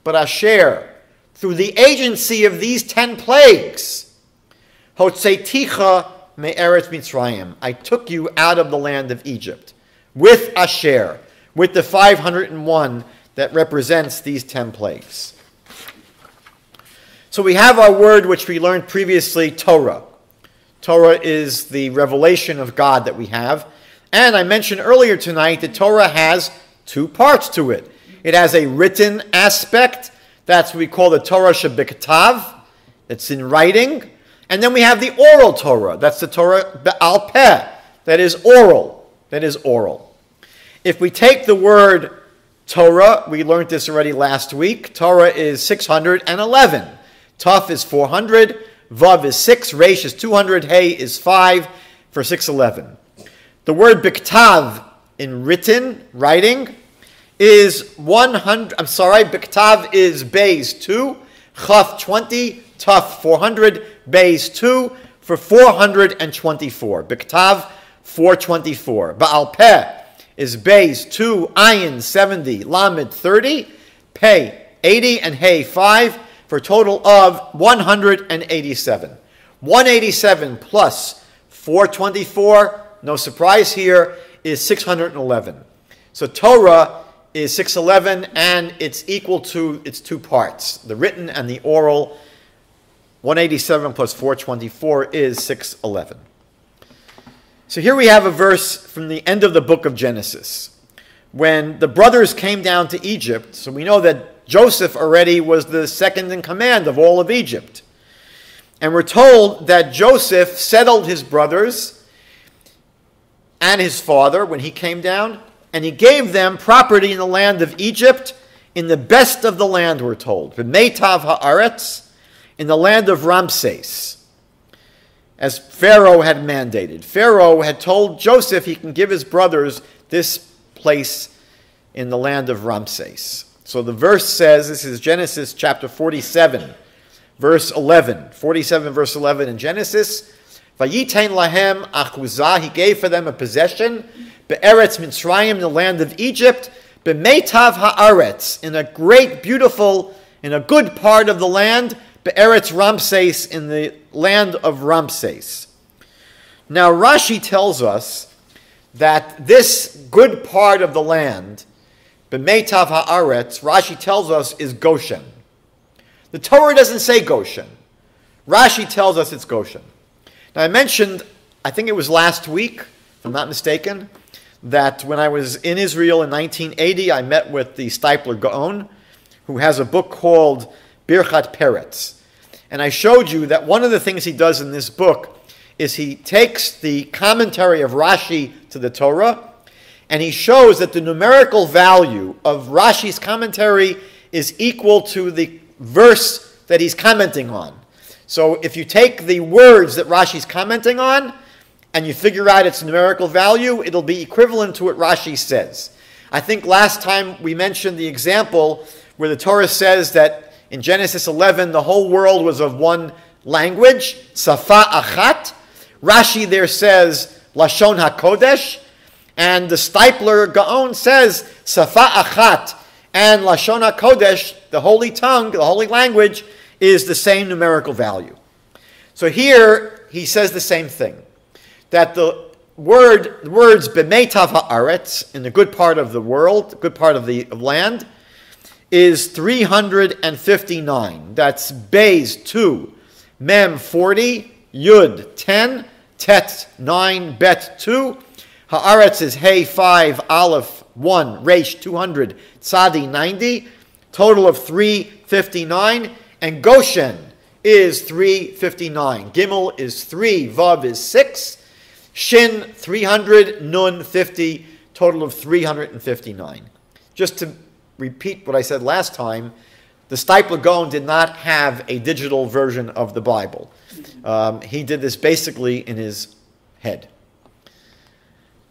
but Asher, through the agency of these ten plagues, Hotzeiticha me'eretz Mitzrayim, I took you out of the land of Egypt, with Asher, with the five hundred one that represents these ten plagues. So we have our word which we learned previously, Torah. Torah is the revelation of God that we have. And I mentioned earlier tonight that Torah has two parts to it. It has a written aspect. That's what we call the Torah Shebiktav. It's in writing. And then we have the oral Torah. That's the Torah Ba'al Peh. That is oral. That is oral. If we take the word Torah, we learned this already last week. Torah is six hundred eleven. Taf is four hundred. Vav is six. Reish is two hundred. Hey is five for six eleven. The word Biktav in written, writing, is one hundred, I'm sorry, Biktav is Beis two, Chaf twenty, Taf four hundred, Beis two for four hundred twenty-four. Biktav four twenty-four. Ba'al Peh is Beis two, Ayin seventy, Lamed thirty, Pei eighty, and Hey five for a total of one hundred eighty-seven. one hundred eighty-seven plus four twenty-four, no surprise here, is six hundred eleven. So Torah is six eleven, and it's equal to its two parts, the written and the oral. one hundred eighty-seven plus four twenty-four is six eleven. So here we have a verse from the end of the book of Genesis. When the brothers came down to Egypt, so we know that Joseph already was the second in command of all of Egypt. And we're told that Joseph settled his brothers and his father when he came down, and he gave them property in the land of Egypt, in the best of the land, we're told, B'meitav ha'aretz, in the land of Ramses, as Pharaoh had mandated. Pharaoh had told Joseph he can give his brothers this place in the land of Ramses. So the verse says, this is Genesis chapter forty-seven, verse eleven, forty-seven verse eleven in Genesis, Vayitain lahem achuzah, he gave for them a possession, be'eretz Mitzrayim, the land of Egypt, be'meitav ha'aretz, in a great, beautiful, in a good part of the land, be'eretz Ramses, in the land of Ramses. Now Rashi tells us that this good part of the land, be'meitav ha'aretz, Rashi tells us is Goshen. The Torah doesn't say Goshen. Rashi tells us it's Goshen. Now, I mentioned, I think it was last week, if I'm not mistaken, that when I was in Israel in nineteen eighty, I met with the Stipler Gaon, who has a book called Birchat Peretz. And I showed you that one of the things he does in this book is he takes the commentary of Rashi to the Torah, and he shows that the numerical value of Rashi's commentary is equal to the verse that he's commenting on. So if you take the words that Rashi's commenting on and you figure out its numerical value, it'll be equivalent to what Rashi says. I think last time we mentioned the example where the Torah says that in Genesis eleven, the whole world was of one language, Safa Achat. Rashi there says Lashon HaKodesh, and the Stipler Gaon says Safa Achat and Lashon HaKodesh, the holy tongue, the holy language, is the same numerical value. So here he says the same thing, that the word, the words b'meitav ha'aretz, in the good part of the world, the good part of the land, is three hundred fifty-nine. That's Beis two, Mem forty, Yud ten, Tet nine, Bet two, Ha'aretz is Hey five, Aleph one, Reish two hundred, Tzadi ninety, total of three fifty-nine. And Goshen is three fifty-nine. Gimel is three. Vav is six. Shin three hundred. Nun fifty. Total of three hundred fifty-nine. Just to repeat what I said last time, the Stipler Gaon did not have a digital version of the Bible. Um, he did this basically in his head.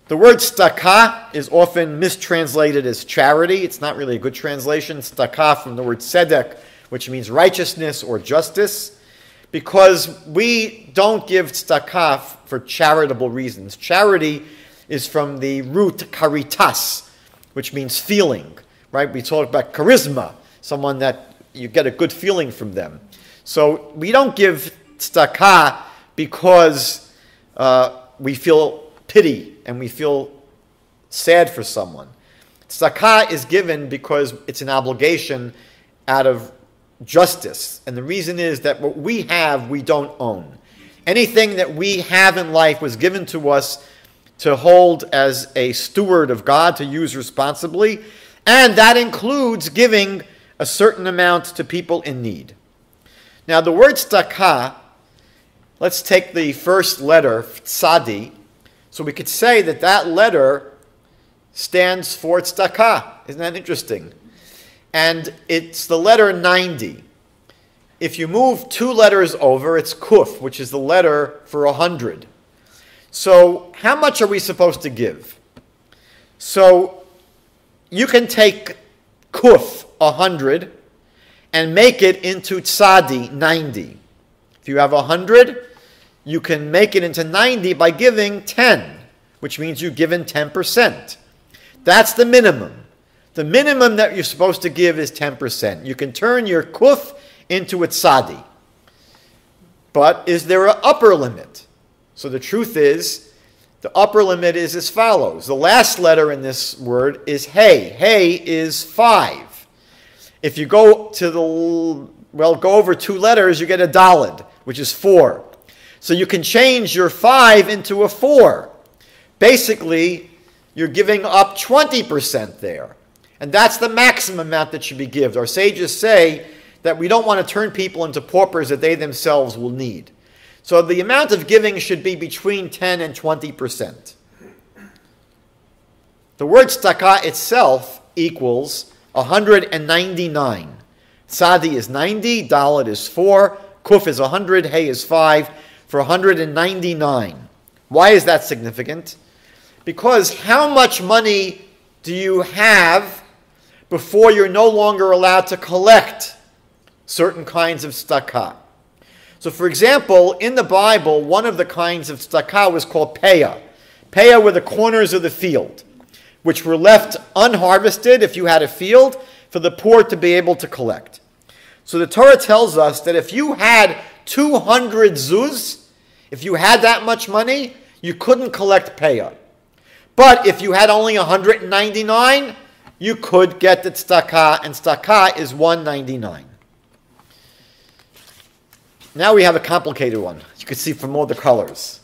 The word stakah is often mistranslated as charity. It's not really a good translation. Stakah from the word tzedek, which means righteousness or justice, because we don't give tzedakah for charitable reasons. Charity is from the root caritas, which means feeling, right? We talk about charisma, someone that you get a good feeling from them. So we don't give tzedakah because uh, we feel pity and we feel sad for someone. Tzedakah is given because it's an obligation out of justice. And the reason is that what we have, we don't own. Anything that we have in life was given to us to hold as a steward of God, to use responsibly, And that includes giving a certain amount to people in need. Now, the word tzedakah, let's take the first letter, tzadi, so we could say that that letter stands for tzedakah. Isn't that interesting? And it's the letter ninety. If you move two letters over, it's kuf, which is the letter for one hundred. So how much are we supposed to give? So you can take kuf, one hundred, and make it into tzadi, ninety. If you have one hundred, you can make it into ninety by giving ten, which means you've given ten percent. That's the minimum. The minimum that you're supposed to give is ten percent. You can turn your kuf into a tzadi. But is there an upper limit? So the truth is, the upper limit is as follows. The last letter in this word is hey. Hey is five. If you go to the, well, go over two letters, you get a dalid, which is four. So you can change your five into a four. Basically, you're giving up twenty percent there. And that's the maximum amount that should be given. Our sages say that we don't want to turn people into paupers that they themselves will need. So the amount of giving should be between ten and twenty percent. The word tzedakah itself equals one hundred ninety-nine. Tzadi is ninety, dalit is four, kuf is one hundred, hey is five, for one hundred ninety-nine. Why is that significant? Because how much money do you have before you're no longer allowed to collect certain kinds of tzedakah? So, for example, in the Bible, one of the kinds of tzedakah was called peyah. Peyah were the corners of the field, which were left unharvested, if you had a field, for the poor to be able to collect. So the Torah tells us that if you had two hundred zuz, if you had that much money, you couldn't collect peyah. But if you had only one hundred ninety-nine, you could get the tzedakah, and tzedakah is one ninety-nine. Now we have a complicated one. You can see from all the colors.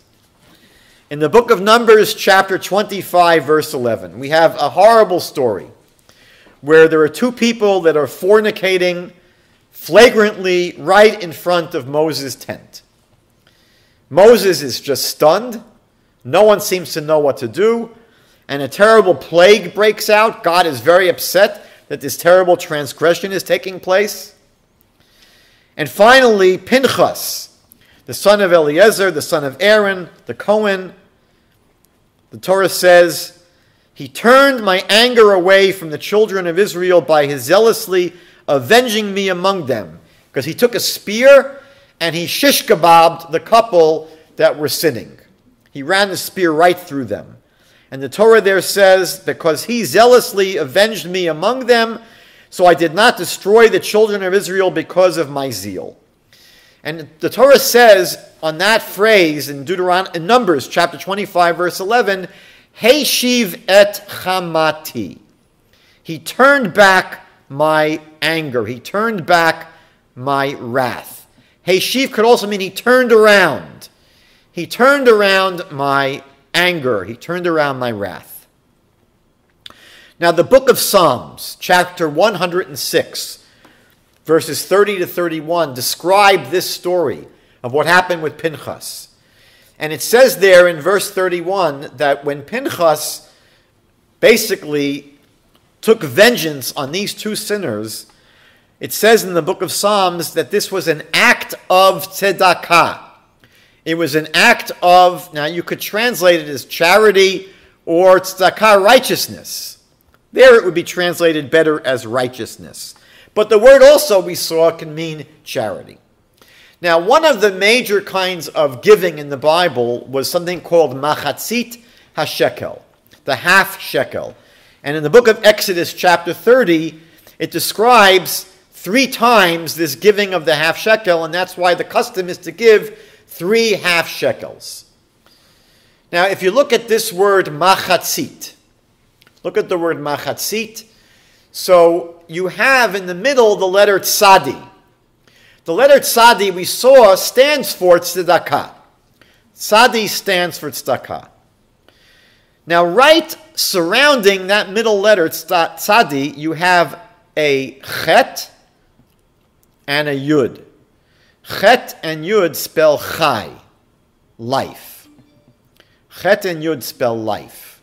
In the book of Numbers, chapter twenty-five, verse eleven, we have a horrible story where there are two people that are fornicating flagrantly right in front of Moses' tent. Moses is just stunned. No one seems to know what to do. And a terrible plague breaks out. God is very upset that this terrible transgression is taking place. And finally, Pinchas, the son of Eliezer, the son of Aaron, the Cohen, the Torah says, he turned my anger away from the children of Israel by his zealously avenging me among them. Because he took a spear and he shish kebabbed the couple that were sinning. He ran the spear right through them. And the Torah there says, because he zealously avenged me among them, so I did not destroy the children of Israel because of my zeal. And the Torah says on that phrase in Deuteronomy, in Numbers chapter twenty-five, verse eleven, Heshiv et chamati. He turned back my anger. He turned back my wrath. Heshiv could also mean he turned around. He turned around my anger. He turned around my wrath. Now, the book of Psalms, chapter one hundred six, verses thirty to thirty-one, describe this story of what happened with Pinchas. And it says there in verse thirty-one that when Pinchas basically took vengeance on these two sinners, it says in the book of Psalms that this was an act of tzedakah. It was an act of, now you could translate it as charity or tzedakah, righteousness. There it would be translated better as righteousness. But the word also we saw can mean charity. Now, one of the major kinds of giving in the Bible was something called machatzit hashekel, the half shekel. And in the book of Exodus chapter thirty, it describes three times this giving of the half shekel, and that's why the custom is to give three half shekels. Now, if you look at this word machatzit, look at the word machatzit. So you have in the middle the letter tzadi. The letter tzadi we saw stands for tzedakah. Tzadi stands for tzedakah. Now right surrounding that middle letter, tzadi, you have a chet and a yud. Chet and yud spell chai, life. Chet and yud spell life.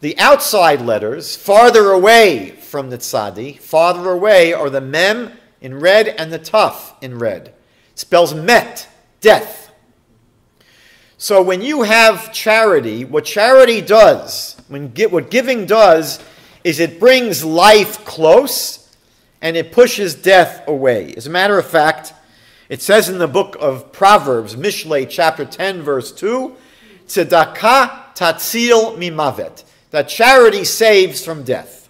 The outside letters, farther away from the tzadi, farther away are the mem in red and the taf in red. Spells met, death. So when you have charity, what charity does, when gi- what giving does, is it brings life close and it pushes death away. As a matter of fact, it says in the book of Proverbs, Mishlei, chapter ten, verse two, Tzedakah tatzil mimavet, that charity saves from death.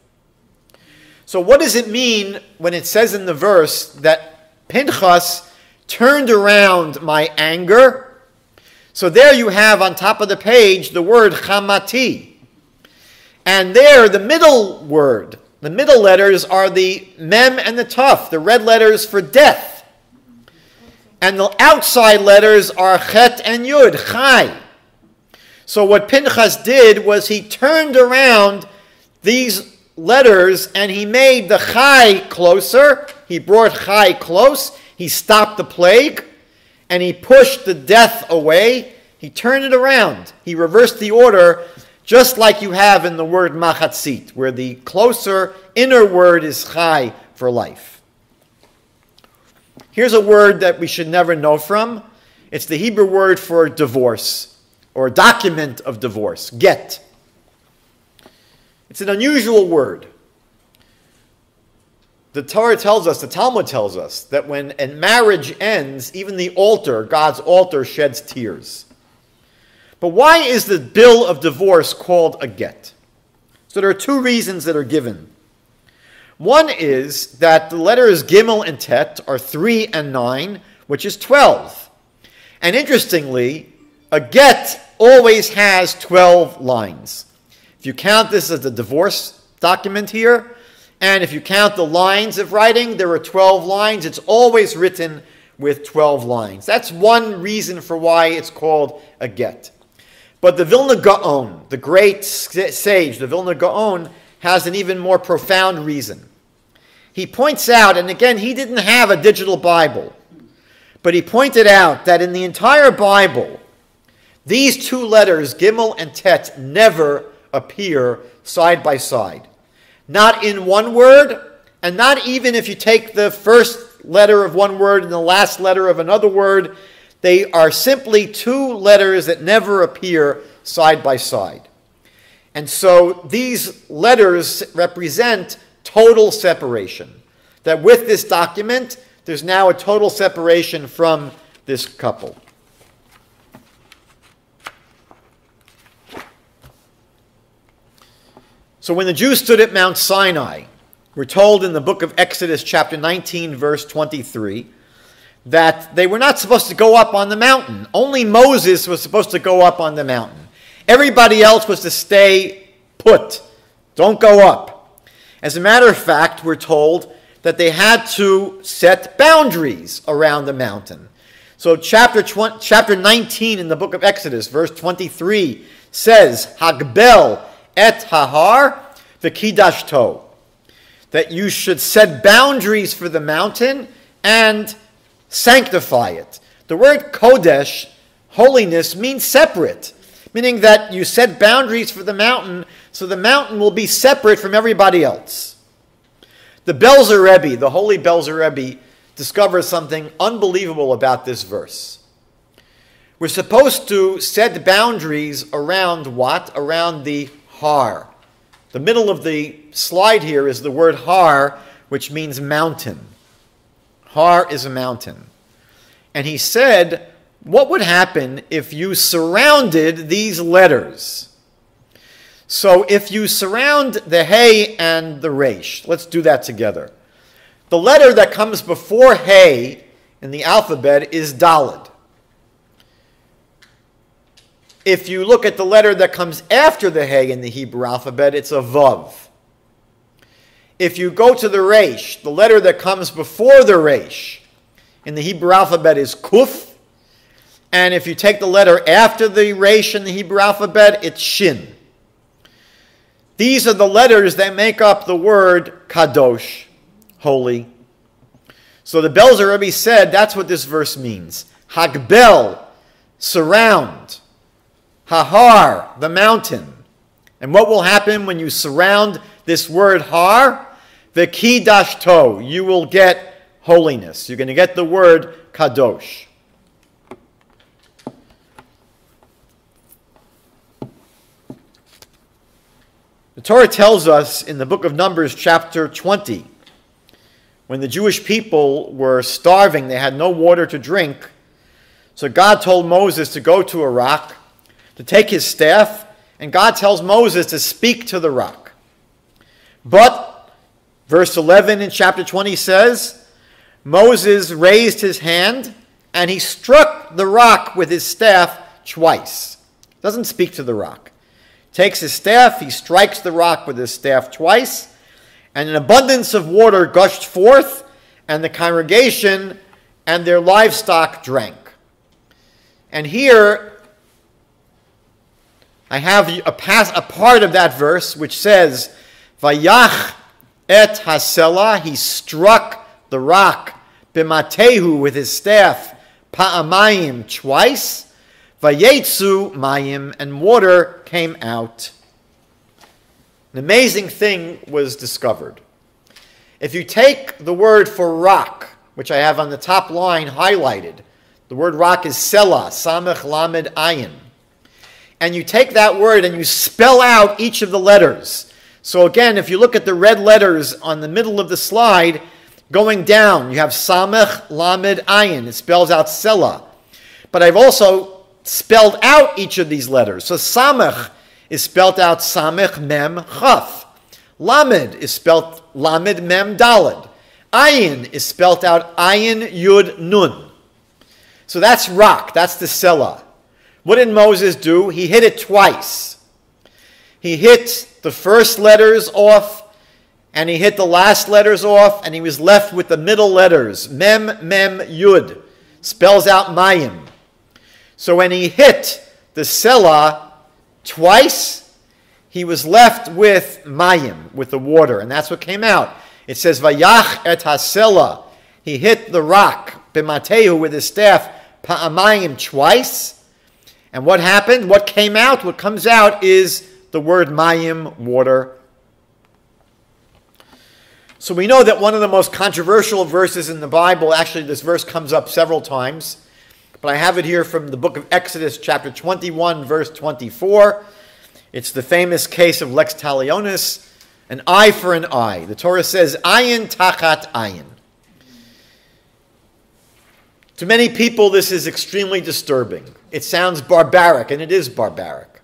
So what does it mean when it says in the verse that Pinchas turned around my anger? So there you have on top of the page the word chamati. And there the middle word, the middle letters are the mem and the taf, the red letters for death. And the outside letters are chet and yud, chai. So what Pinchas did was he turned around these letters and he made the chai closer. He brought chai close. He stopped the plague. And he pushed the death away. He turned it around. He reversed the order, just like you have in the word machatzit, where the closer inner word is chai for life. Here's a word that we should never know from. It's the Hebrew word for divorce, or document of divorce, get. It's an unusual word. The Torah tells us, the Talmud tells us, that when a marriage ends, even the altar, God's altar, sheds tears. But why is the bill of divorce called a get? So there are two reasons that are given. One is that the letters Gimel and Tet are three and nine, which is twelve. And interestingly, a get always has twelve lines. If you count this as the divorce document here, and if you count the lines of writing, there are twelve lines. It's always written with twelve lines. That's one reason for why it's called a get. But the Vilna Gaon, the great sage, the Vilna Gaon, has an even more profound reason. He points out, and again, he didn't have a digital Bible, but he pointed out that in the entire Bible, these two letters, Gimel and Tet, never appear side by side. Not in one word, and not even if you take the first letter of one word and the last letter of another word. They are simply two letters that never appear side by side. And so these letters represent total separation. That with this document, there's now a total separation from this couple. So when the Jews stood at Mount Sinai, we're told in the book of Exodus chapter nineteen, verse twenty-three, that they were not supposed to go up on the mountain. Only Moses was supposed to go up on the mountain. Everybody else was to stay put. Don't go up. As a matter of fact, we're told that they had to set boundaries around the mountain. So chapter, twenty, chapter nineteen in the book of Exodus, verse twenty-three, says, Hagbel et hahar v'kidashto, that you should set boundaries for the mountain and sanctify it. The word kodesh, holiness, means separate, meaning that you set boundaries for the mountain so the mountain will be separate from everybody else. The Belzer Rebbe, the holy Belzer Rebbe, discovers something unbelievable about this verse. We're supposed to set boundaries around what? Around the har. The middle of the slide here is the word har, which means mountain. Har is a mountain. And he said, what would happen if you surrounded these letters? So if you surround the hey and the reish, let's do that together. The letter that comes before hey in the alphabet is Dalid. If you look at the letter that comes after the He in the Hebrew alphabet, it's a Vav. If you go to the Reish, the letter that comes before the Reish in the Hebrew alphabet is Kuf. And if you take the letter after the Reish in the Hebrew alphabet, it's Shin. These are the letters that make up the word kadosh, holy. So the Belzer Rebbe said that's what this verse means. Hagbel, surround. Hahar, the mountain. And what will happen when you surround this word har? The kidashto, you will get holiness. You're going to get the word kadosh. The Torah tells us in the book of Numbers, chapter twenty, when the Jewish people were starving, they had no water to drink, so God told Moses to go to a rock, to take his staff, and God tells Moses to speak to the rock. But, verse eleven in chapter twenty says, Moses raised his hand, and he struck the rock with his staff twice. Doesn't speak to the rock. Takes his staff, he strikes the rock with his staff twice, and an abundance of water gushed forth, and the congregation and their livestock drank. And here, I have a, pass, a part of that verse which says, Vayach et hasela, he struck the rock, bimatehu, with his staff, pa'amayim, twice, Vayetsu mayim, and water came out. An amazing thing was discovered. If you take the word for rock, which I have on the top line highlighted, the word rock is Selah, Samech Lamed Ayin, and you take that word and you spell out each of the letters. So again, if you look at the red letters on the middle of the slide, going down, you have Samech Lamed Ayin. It spells out Selah. But I've also spelled out each of these letters. So Samech is spelled out Samech Mem Chaf. Lamed is spelled Lamed Mem Dalid. Ayin is spelled out Ayin Yud Nun. So that's rock. That's the Selah. What did Moses do? He hit it twice. He hit the first letters off and he hit the last letters off and he was left with the middle letters. Mem Mem Yud. Spells out Mayim. So when he hit the Selah twice, he was left with Mayim, with the water. And that's what came out. It says, Vayach et ha-Selah. He hit the rock, Bimatehu, with his staff, Pa'amayim, twice. And what happened? What came out? What comes out is the word Mayim, water. So we know that one of the most controversial verses in the Bible, actually this verse comes up several times, but I have it here from the book of Exodus, chapter twenty-one, verse twenty-four. It's the famous case of Lex Talionis, an eye for an eye. The Torah says, ayin tachat ayin. To many people, this is extremely disturbing. It sounds barbaric, and it is barbaric.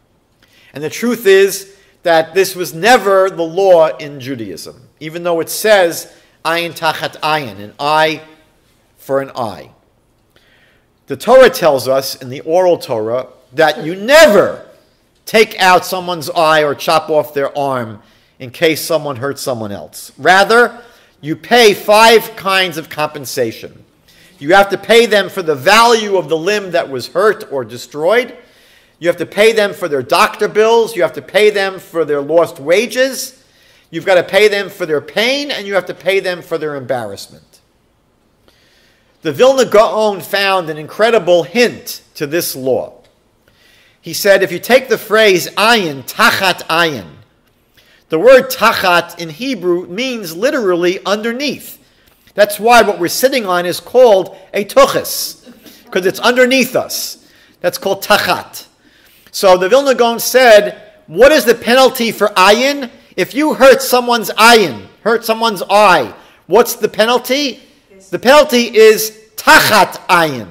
And the truth is that this was never the law in Judaism, even though it says, ayin tachat ayin, an eye for an eye. The Torah tells us in the oral Torah that you never take out someone's eye or chop off their arm in case someone hurts someone else. Rather, you pay five kinds of compensation. You have to pay them for the value of the limb that was hurt or destroyed. You have to pay them for their doctor bills. You have to pay them for their lost wages. You've got to pay them for their pain, and you have to pay them for their embarrassment. The Vilna Gaon found an incredible hint to this law. He said, if you take the phrase ayin, tachat ayin, the word tachat in Hebrew means literally underneath. That's why what we're sitting on is called a tuchus, because it's underneath us. That's called tachat. So the Vilna Gaon said, what is the penalty for ayin? If you hurt someone's ayin, hurt someone's eye, what's the penalty? The penalty is tachat ayin,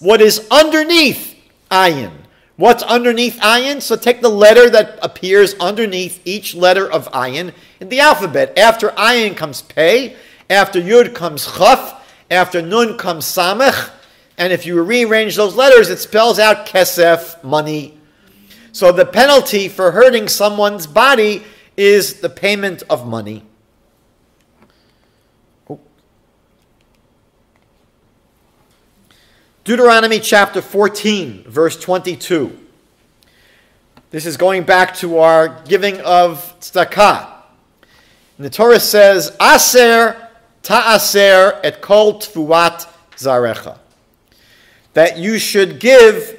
what is underneath ayin. What's underneath ayin? So take the letter that appears underneath each letter of ayin in the alphabet. After ayin comes pei, after yud comes chaf, after nun comes samech, and if you rearrange those letters, it spells out kesef, money. So the penalty for hurting someone's body is the payment of money. Deuteronomy chapter fourteen, verse twenty-two. This is going back to our giving of tzedakah. And the Torah says, Aser ta'aser et kol tfuat zarecha. That you should give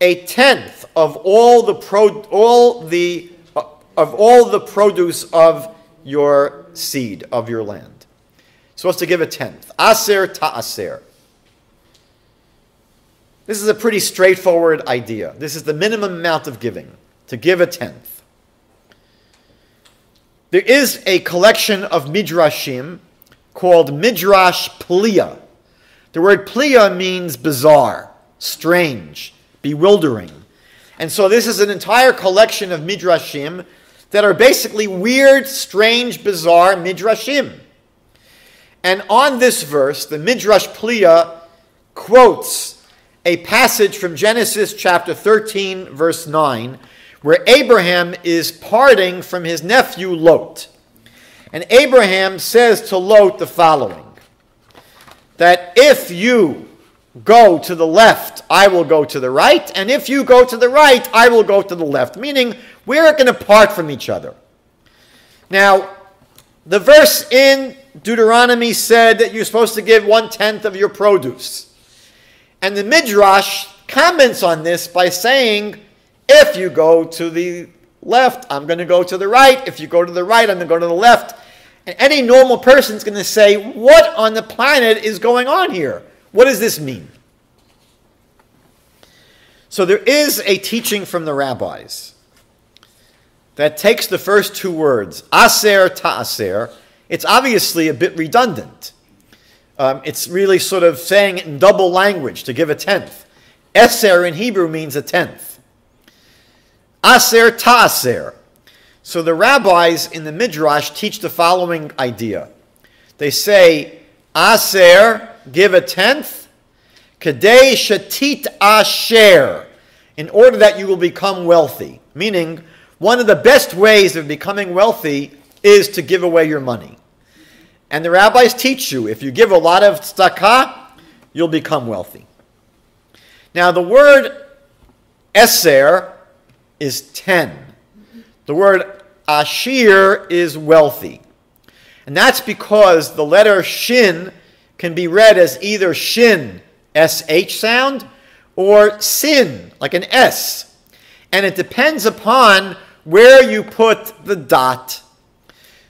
a tenth of all the pro, all the of all the produce of your seed, of your land. You're supposed to give a tenth. Aser ta'aser. This is a pretty straightforward idea. This is the minimum amount of giving, to give a tenth. There is a collection of midrashim called Midrash Pliya. The word pliya means bizarre, strange, bewildering. And so this is an entire collection of midrashim that are basically weird, strange, bizarre midrashim. And on this verse, the Midrash Pliya quotes a passage from Genesis chapter thirteen, verse nine, where Abraham is parting from his nephew Lot. And Abraham says to Lot the following, that if you go to the left, I will go to the right, and if you go to the right, I will go to the left, meaning we're going to part from each other. Now, the verse in Deuteronomy said that you're supposed to give one-tenth of your produce. And the Midrash comments on this by saying, if you go to the left, I'm going to go to the right. If you go to the right, I'm going to go to the left. And any normal person is going to say, what on the planet is going on here? What does this mean? So there is a teaching from the rabbis that takes the first two words, aser ta'aser. It's obviously a bit redundant. Um, it's really sort of saying it in double language to give a tenth. Eser in Hebrew means a tenth. Aser ta'aser. So the rabbis in the Midrash teach the following idea. They say, Aser, give a tenth, Kadei Shatit Asher, in order that you will become wealthy. Meaning, one of the best ways of becoming wealthy is to give away your money. And the rabbis teach you, if you give a lot of tzedakah, you'll become wealthy. Now the word eser is ten. The word ashir is wealthy. And that's because the letter shin can be read as either shin, S H sound, or sin, like an S. And it depends upon where you put the dot.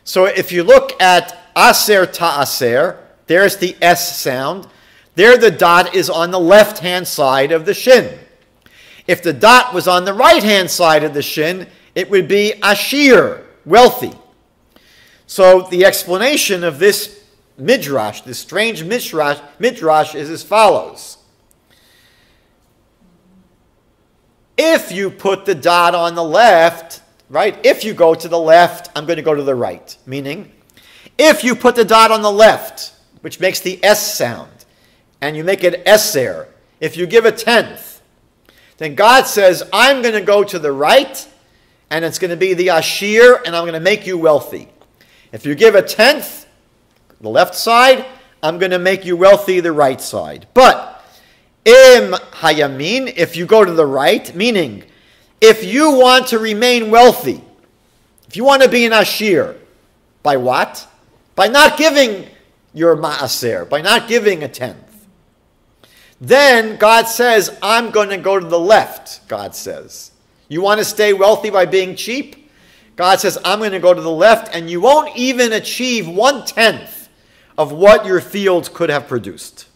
So if you look at aser ta'aser, there's the S sound. There the dot is on the left-hand side of the shin. If the dot was on the right-hand side of the shin, it would be ashir, wealthy. So the explanation of this midrash, this strange midrash, midrash is as follows. If you put the dot on the left, right? If you go to the left, I'm going to go to the right. Meaning, if you put the dot on the left, which makes the S sound, and you make it eser, if you give a tenth, then God says, I'm going to go to the right, and it's going to be the ashir, and I'm going to make you wealthy. If you give a tenth, the left side, I'm going to make you wealthy, the right side. But, im hayamin, if you go to the right, meaning, if you want to remain wealthy, if you want to be an ashir, by what? By not giving your ma'aser, by not giving a tenth. Then God says, I'm going to go to the left, God says. You want to stay wealthy by being cheap? God says, I'm going to go to the left, and you won't even achieve one-tenth of what your fields could have produced.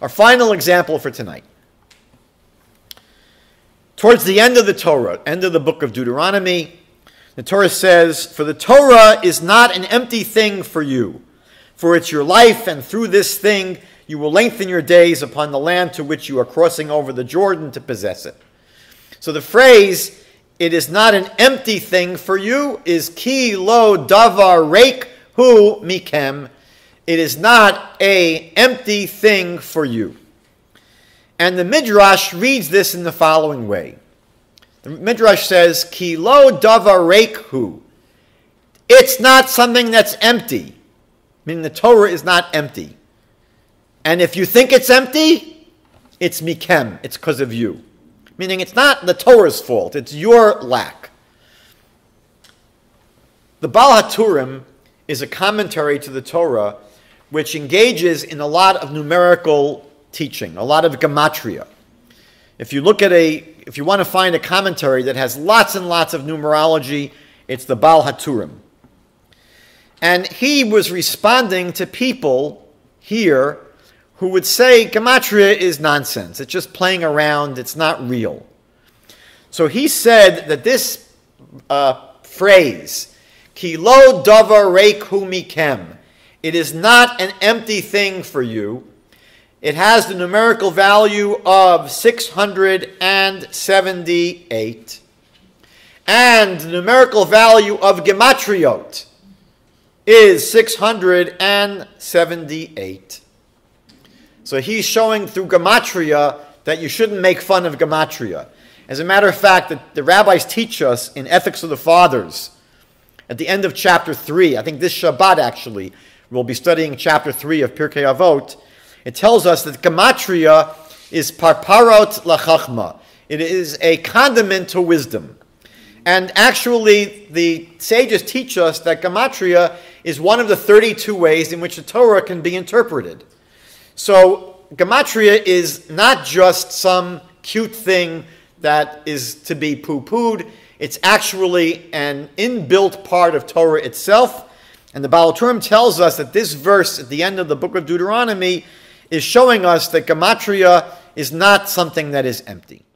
Our final example for tonight. Towards the end of the Torah, end of the book of Deuteronomy, the Torah says, for the Torah is not an empty thing for you, for it's your life, and through this thing you will lengthen your days upon the land to which you are crossing over the Jordan to possess it. So the phrase, it is not an empty thing for you, is ki lo davar reik hu mikem. It is not a empty thing for you. And the Midrash reads this in the following way. The Midrash says, ki lo davar reik hu. It's not something that's empty. Meaning the Torah is not empty. And if you think it's empty, it's mikem. It's because of you. Meaning it's not the Torah's fault, it's your lack. The Baal HaTurim is a commentary to the Torah which engages in a lot of numerical teaching, a lot of gematria. If you look at a, if you want to find a commentary that has lots and lots of numerology, it's the Baal HaTurim. And he was responding to people here who would say gematria is nonsense. It's just playing around. It's not real. So he said that this uh, phrase, ki lo davar reik hu mikem, it is not an empty thing for you. It has the numerical value of six hundred seventy-eight. And the numerical value of gematriot is six hundred seventy-eight. So he's showing through gematria that you shouldn't make fun of gematria. As a matter of fact, the, the rabbis teach us in Ethics of the Fathers, at the end of chapter three, I think this Shabbat actually, we'll be studying chapter three of Pirkei Avot, it tells us that gematria is parparot lachachma. It is a condiment to wisdom. And actually, the sages teach us that gematria is one of the thirty-two ways in which the Torah can be interpreted. So gematria is not just some cute thing that is to be poo-pooed. It's actually an inbuilt part of Torah itself. And the Baal HaTurim tells us that this verse at the end of the book of Deuteronomy is showing us that gematria is not something that is empty.